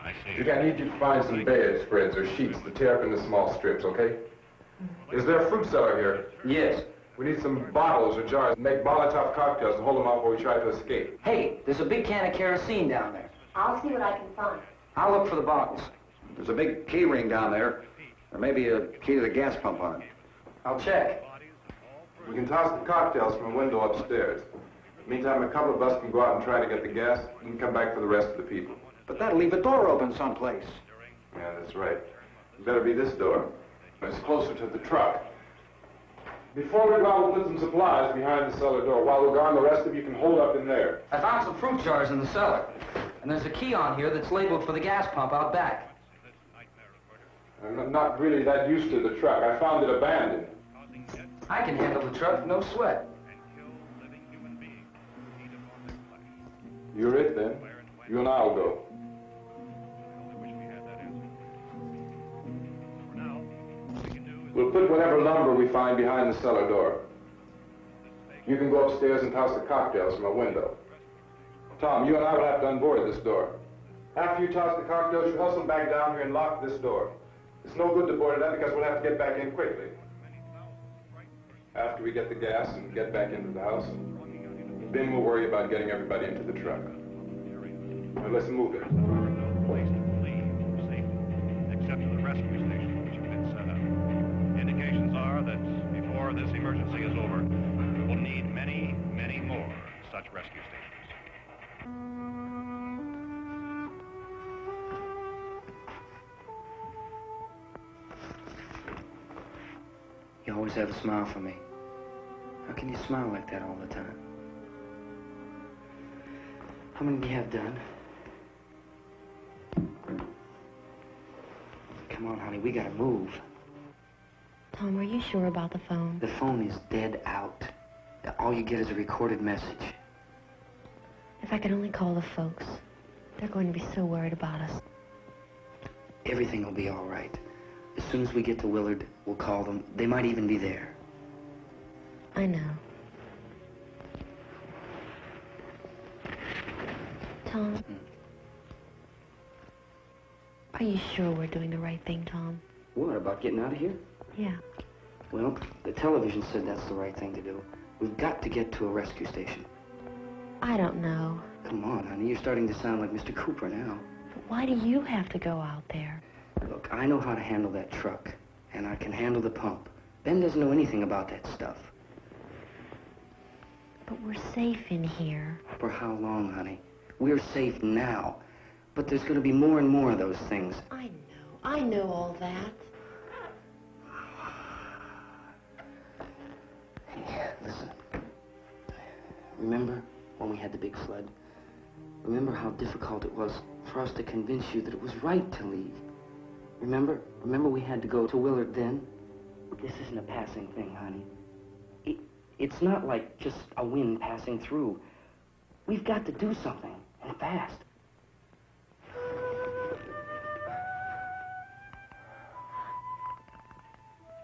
I see. Judy, I need you to find some bed spreads or sheets to tear up into small strips, okay? Is there a fruit cellar here? Yes. We need some bottles or jars to make Molotov cocktails and hold them off while we try to escape. Hey, there's a big can of kerosene down there. I'll see what I can find. I'll look for the bottles. There's a big key ring down there. There may be a key to the gas pump on it. I'll check. We can toss the cocktails from a window upstairs. Meantime, a couple of us can go out and try to get the gas and come back for the rest of the people. But that'll leave a door open someplace. Yeah, that's right. It better be this door. It's closer to the truck. Before we go out, we'll put some supplies behind the cellar door. While we're gone, the rest of you can hold up in there. I found some fruit jars in the cellar. And there's a key on here that's labeled for the gas pump out back. I'm not really that used to the truck. I found it abandoned. I can handle the truck, no sweat. You're it, then. You and I'll go. We'll put whatever lumber we find behind the cellar door. You can go upstairs and toss the cocktails from a window. Tom, you and I will have to unboard this door. After you toss the cocktails, you hustle back down here and lock this door. It's no good to board it up because we'll have to get back in quickly. After we get the gas and get back into the house, then we'll worry about getting everybody into the truck. Now let's move it. There are no place to flee for safety, except for the rescue station which has been set up. Indications are that before this emergency is over, we will need many, many more such rescue stations. You always have a smile for me. How can you smile like that all the time? How many do you have done? Come on, honey, we gotta move. Tom, are you sure about the phone? The phone is dead out. all you get is a recorded message. If I could only call the folks. They're going to be so worried about us. Everything will be all right. As soon as we get to Willard, we'll call them. They might even be there. I know. Tom? Mm. Are you sure we're doing the right thing, Tom? What, about getting out of here? Yeah. Well, the television said that's the right thing to do. We've got to get to a rescue station. I don't know. Come on, honey. You're starting to sound like Mister Cooper now. But why do you have to go out there? Look, I know how to handle that truck, and I can handle the pump. Ben doesn't know anything about that stuff. But we're safe in here. For how long, honey? We're safe now. But there's going to be more and more of those things. I know. I know all that. Hey, listen. Remember when we had the big flood? Remember how difficult it was for us to convince you that it was right to leave? Remember? Remember we had to go to Willard then? This isn't a passing thing, honey. It, it's not like just a wind passing through. We've got to do something, and fast.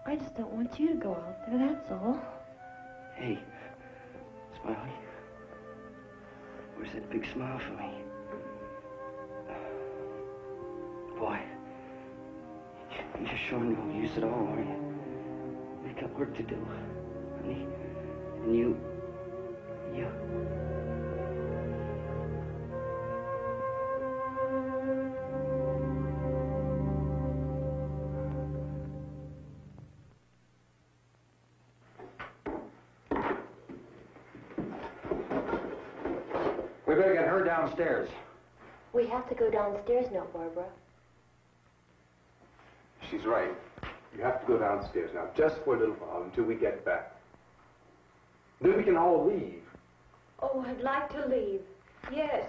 I just don't want you to go out there, that's all. Hey, Smiley. Where's that big smile for me? Boy, you're sure no use at all, are you? We got work to do, honey. And you, you. We better get her downstairs. We have to go downstairs now, Barbara. She's right. You have to go downstairs now, just for a little while, until we get back. Then we can all leave. Oh, I'd like to leave. Yes.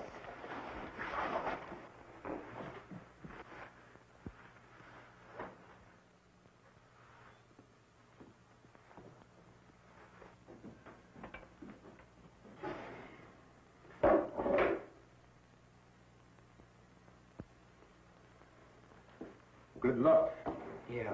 Good luck. Yeah.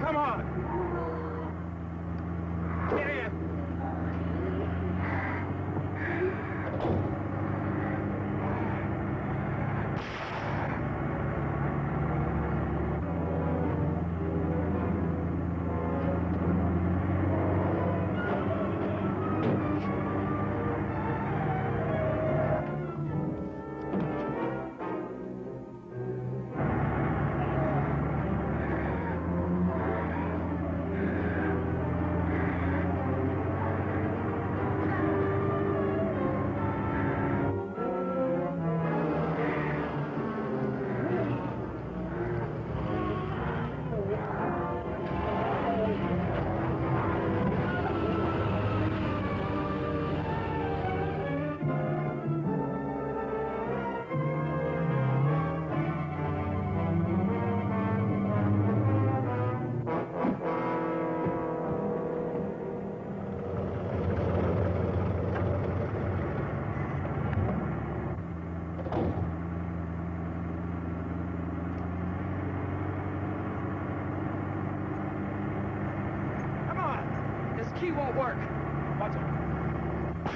Come on! key won't work. Watch it.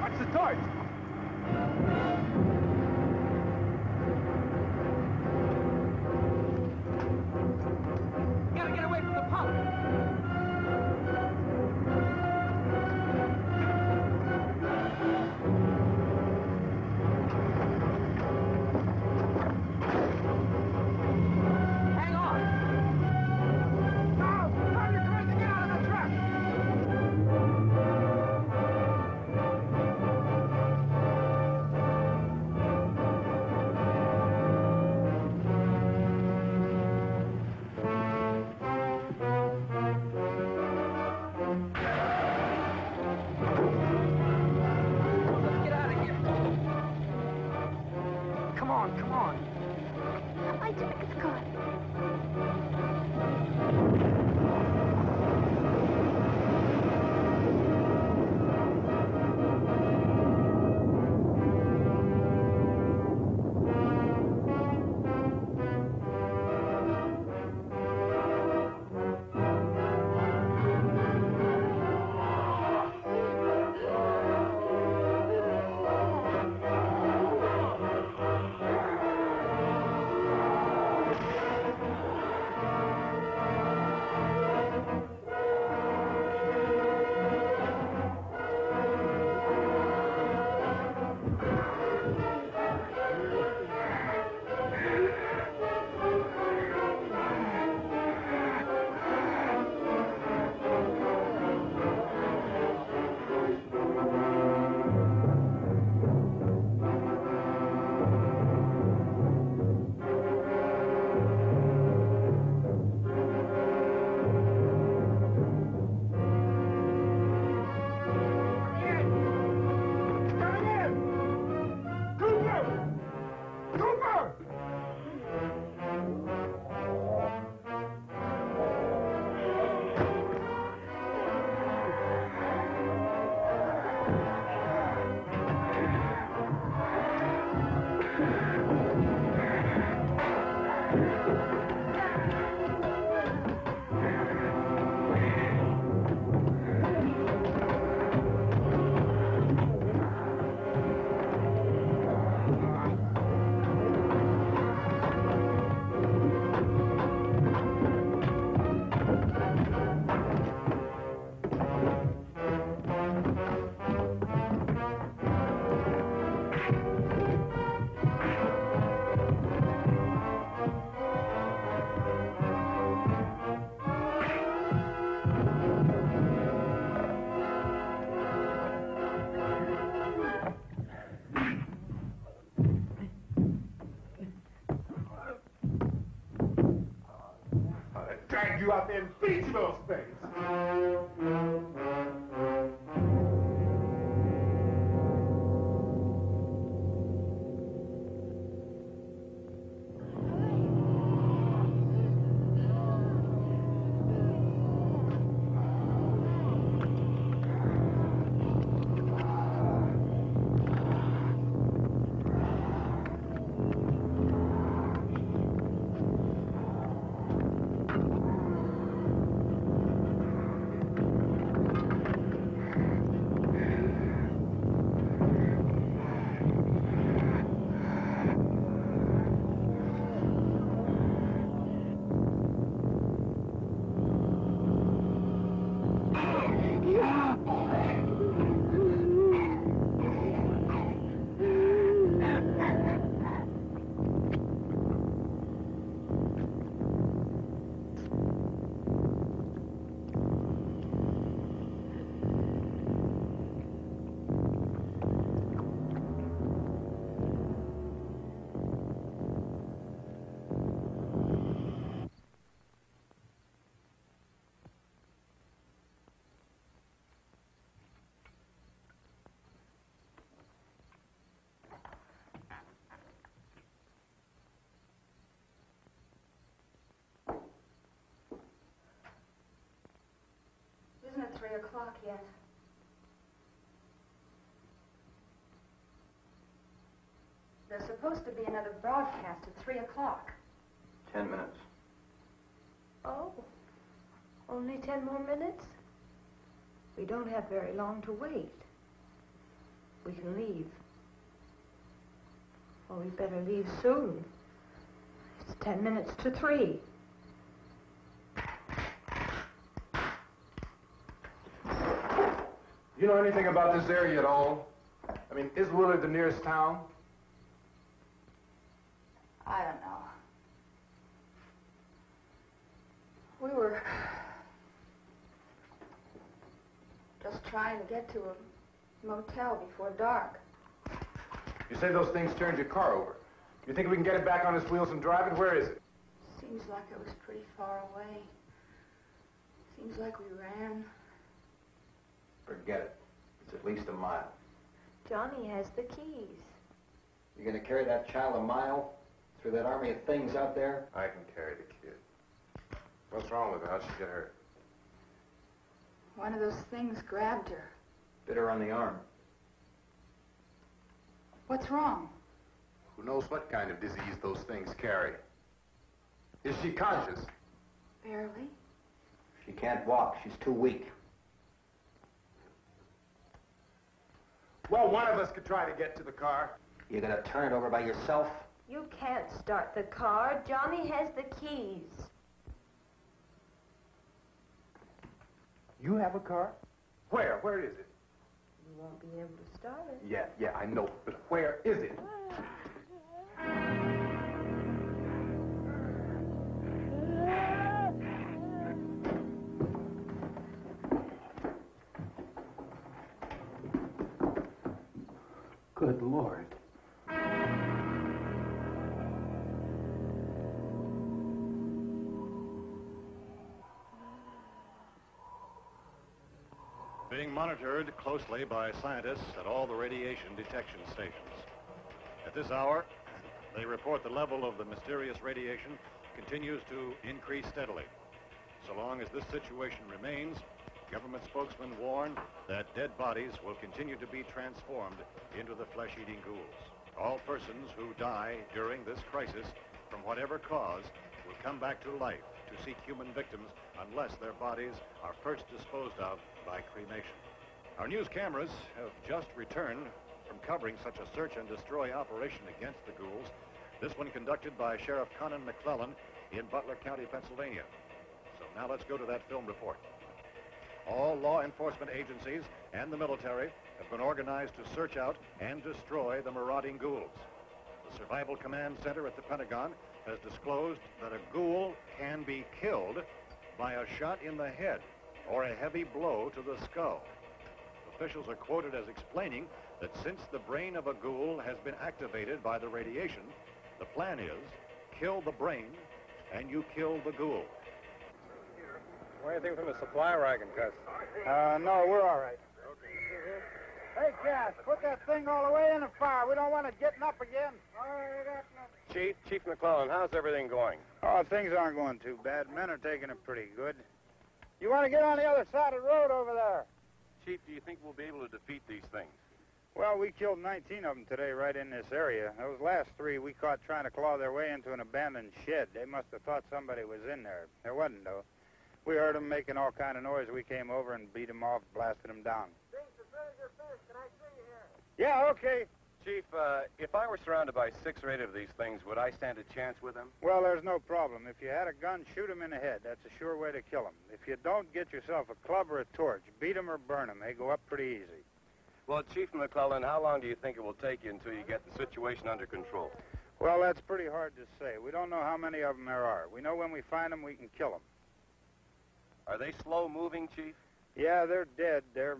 Watch the dart. Gotta get away from the pump. You out there and beat those things. Three o'clock yet. There's supposed to be another broadcast at three o'clock. Ten minutes. Oh, only ten more minutes? We don't have very long to wait. We can leave. Well, we'd better leave soon. It's ten minutes to three. You know anything about this area at all? I mean, is Willard the nearest town? I don't know. We were just trying to get to a motel before dark. You say those things turned your car over. You think we can get it back on its wheels and drive it? Where is it? Seems like it was pretty far away. Seems like we ran. Forget it. It's at least a mile. Johnny has the keys. You're going to carry that child a mile through that army of things out there? I can carry the kid. What's wrong with her? How'd she get hurt? One of those things grabbed her. Bit her on the arm. What's wrong? Who knows what kind of disease those things carry? Is she conscious? Barely. She can't walk. She's too weak. Well, one of us could try to get to the car. You're going to turn it over by yourself? You can't start the car. Johnny has the keys. You have a car? Where? Where is it? You won't be able to start it. Yeah, yeah, I know. But where is it? Good Lord. Being monitored closely by scientists at all the radiation detection stations. At this hour, they report the level of the mysterious radiation continues to increase steadily. So long as this situation remains, government spokesmen warn that dead bodies will continue to be transformed into the flesh-eating ghouls. All persons who die during this crisis, from whatever cause, will come back to life to seek human victims unless their bodies are first disposed of by cremation. Our news cameras have just returned from covering such a search and destroy operation against the ghouls, this one conducted by Sheriff Conan McClellan in Butler County, Pennsylvania. So now let's go to that film report. All law enforcement agencies and the military have been organized to search out and destroy the marauding ghouls. The Survival Command Center at the Pentagon has disclosed that a ghoul can be killed by a shot in the head or a heavy blow to the skull. Officials are quoted as explaining that since the brain of a ghoul has been activated by the radiation, the plan is kill the brain and you kill the ghoul. Anything from the supply wagon, Gus? Uh, no, we're all right. Hey, Cass, put that thing all the way in the fire. We don't want it getting up again. Chief, Chief McClellan, how's everything going? Oh, things aren't going too bad. Men are taking it pretty good. You want to get on the other side of the road over there? Chief, do you think we'll be able to defeat these things? Well, we killed nineteen of them today right in this area. Those last three we caught trying to claw their way into an abandoned shed. They must have thought somebody was in there. There wasn't, though. We heard them making all kind of noise. We came over and beat them off, blasted them down. James, as good as your fist. Can I see you here? Yeah, okay. Chief, uh, if I were surrounded by six or eight of these things, would I stand a chance with them? Well, there's no problem. If you had a gun, shoot them in the head. That's a sure way to kill them. If you don't, get yourself a club or a torch. Beat them or burn them. They go up pretty easy. Well, Chief McClellan, how long do you think it will take you until you get the situation under control? Well, that's pretty hard to say. We don't know how many of them there are. We know when we find them, we can kill them. Are they slow-moving, Chief? Yeah, they're dead. They're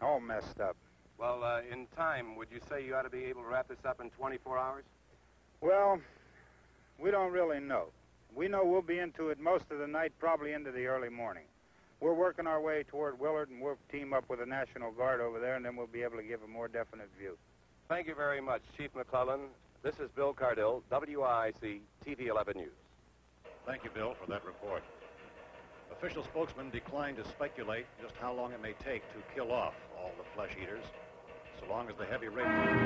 all messed up. Well, uh, in time, would you say you ought to be able to wrap this up in twenty-four hours? Well, we don't really know. We know we'll be into it most of the night, probably into the early morning. We're working our way toward Willard, and we'll team up with the National Guard over there, and then we'll be able to give a more definite view. Thank you very much, Chief McClellan. This is Bill Cardill, W I I C T V eleven News. Thank you, Bill, for that report. Official spokesman declined to speculate just how long it may take to kill off all the flesh eaters, so long as the heavy radiation.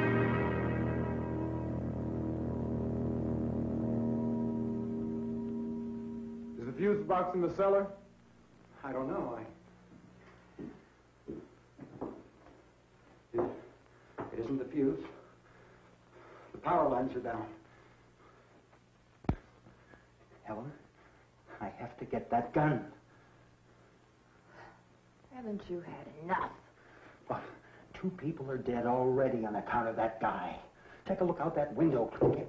Is the fuse box in the cellar? I don't know. I... It, it isn't the fuse. The power lines are down. Helen, I have to get that gun. Haven't you had enough? But two people are dead already on account of that guy. Take a look out that window, Crooked.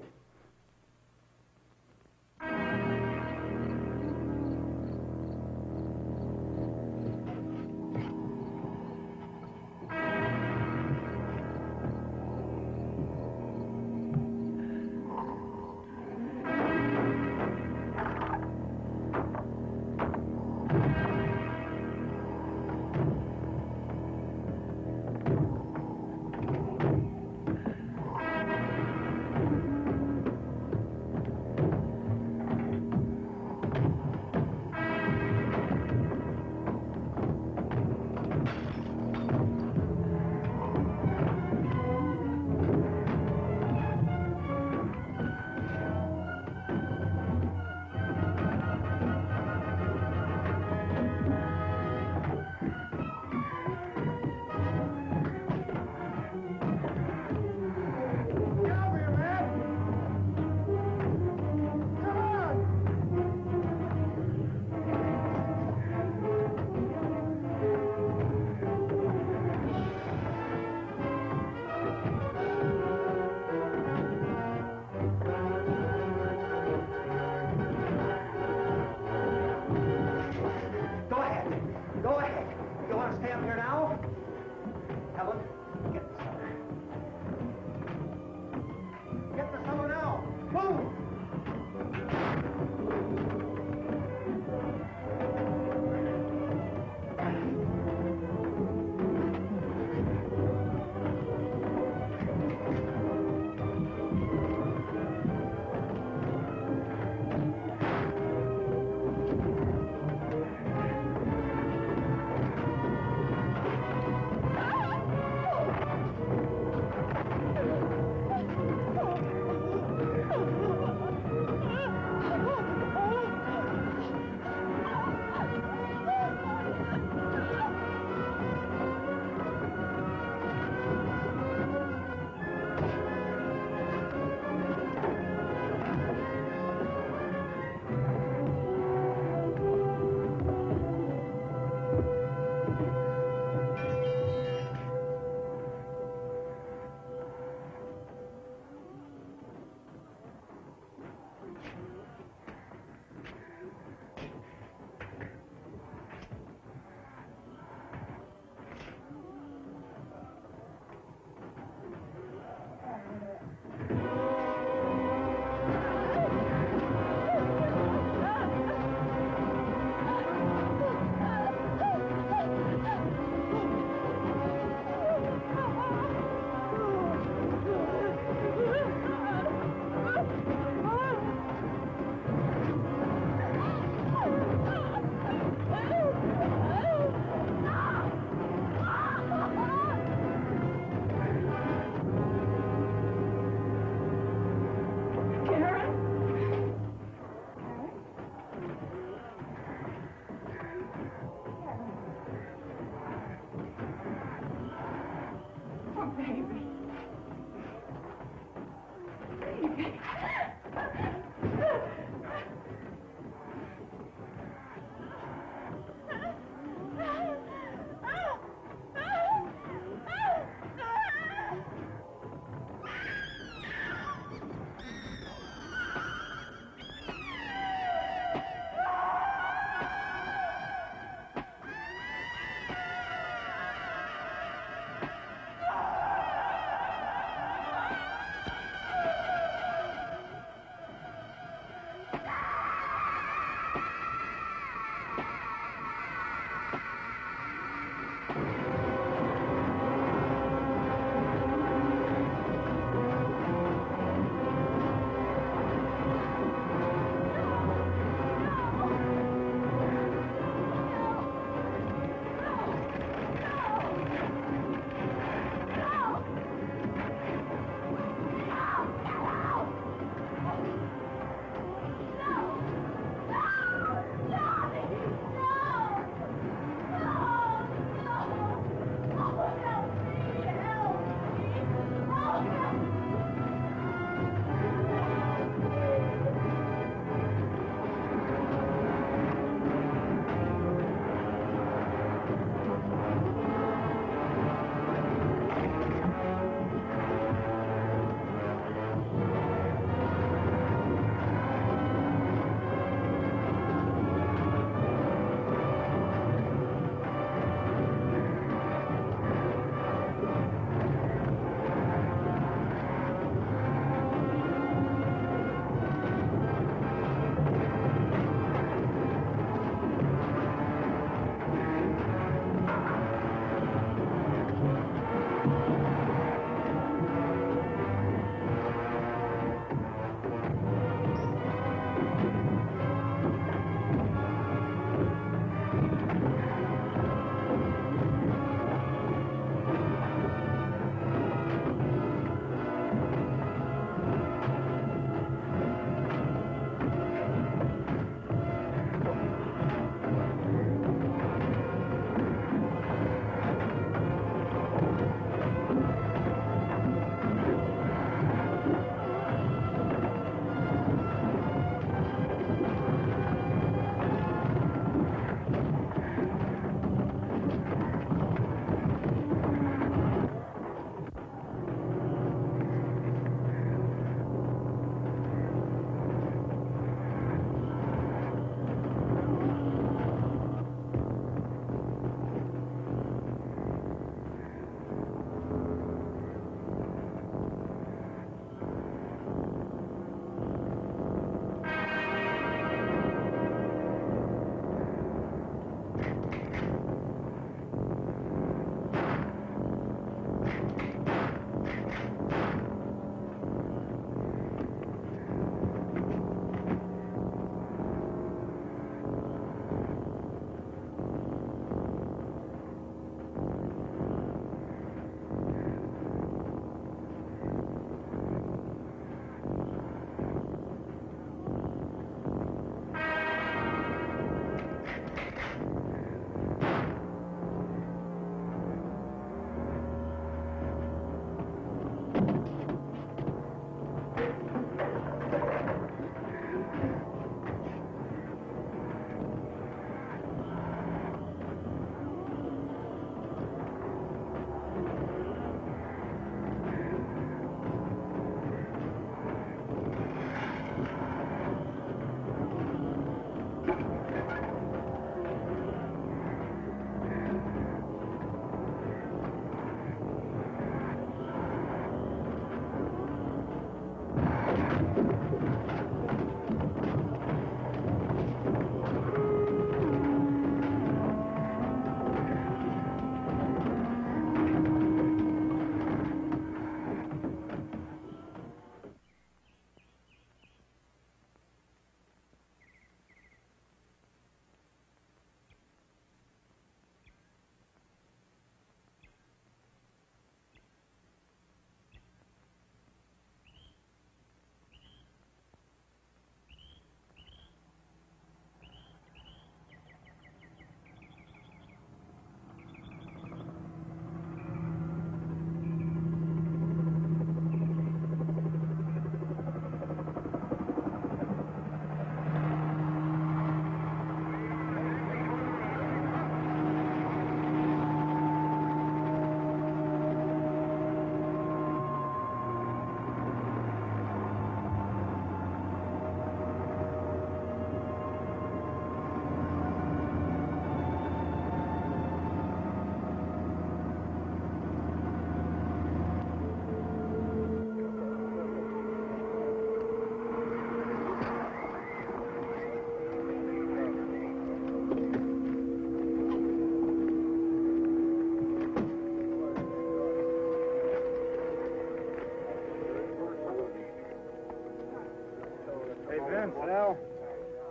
time, Sal.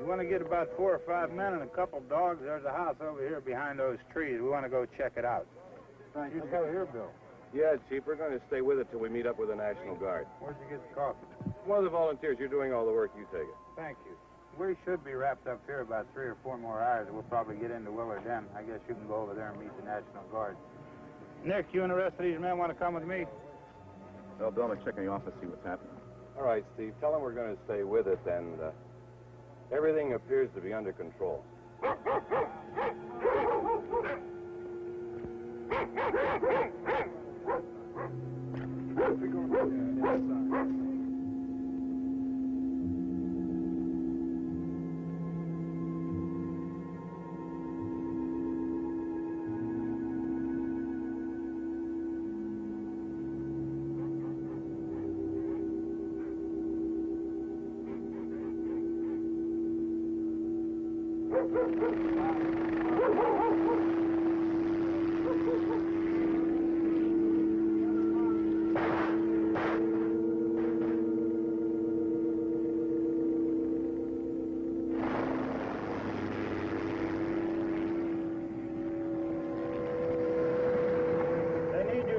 You want to get about four or five men and a couple dogs. There's a house over here behind those trees. We want to go check it out. Thank you. Go here, Bill. Yeah, Chief, we're going to stay with it till we meet up with the National Guard. Where'd you get the coffee? One of the volunteers. You're doing all the work. You take it. Thank you. We should be wrapped up here about three or four more hours. We'll probably get into Willard then. I guess you can go over there and meet the National Guard. Nick, you and the rest of these men want to come with me? Well, Bill, I'm checking the office, see what's happening. All right, Steve. Tell them we're going to stay with it, and uh, everything appears to be under control.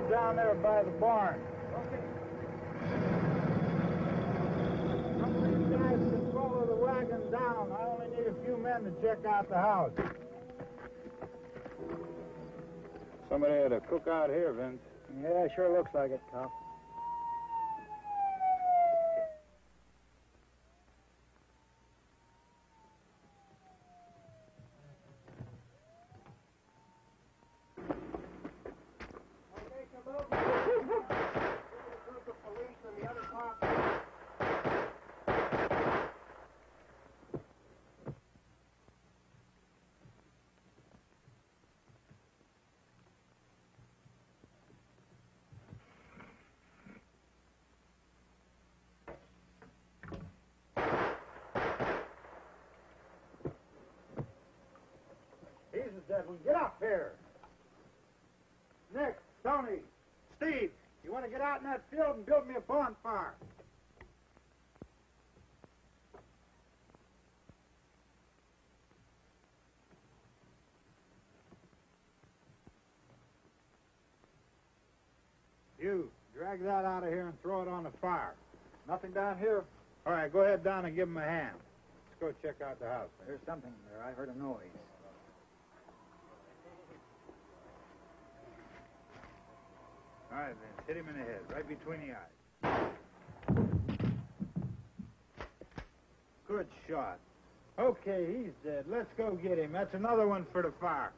Down there by the barn. Okay. How many guys can follow the wagon down? I only need a few men to check out the house. Somebody had a cookout here, Vince. Yeah, sure looks like it, Tom. Get up here. Nick, Tony, Steve, you want to get out in that field and build me a bonfire? You, drag that out of here and throw it on the fire. Nothing down here? All right, go ahead down and give him a hand. Let's go check out the house. There's something there. I heard a noise. All right, then. Hit him in the head, right between the eyes. Good shot. Okay, he's dead. Let's go get him. That's another one for the fire.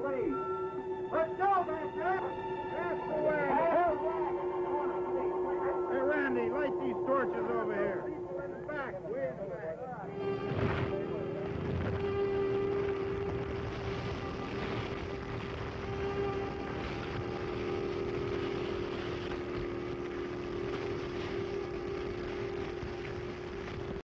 Please. Let's go, Master!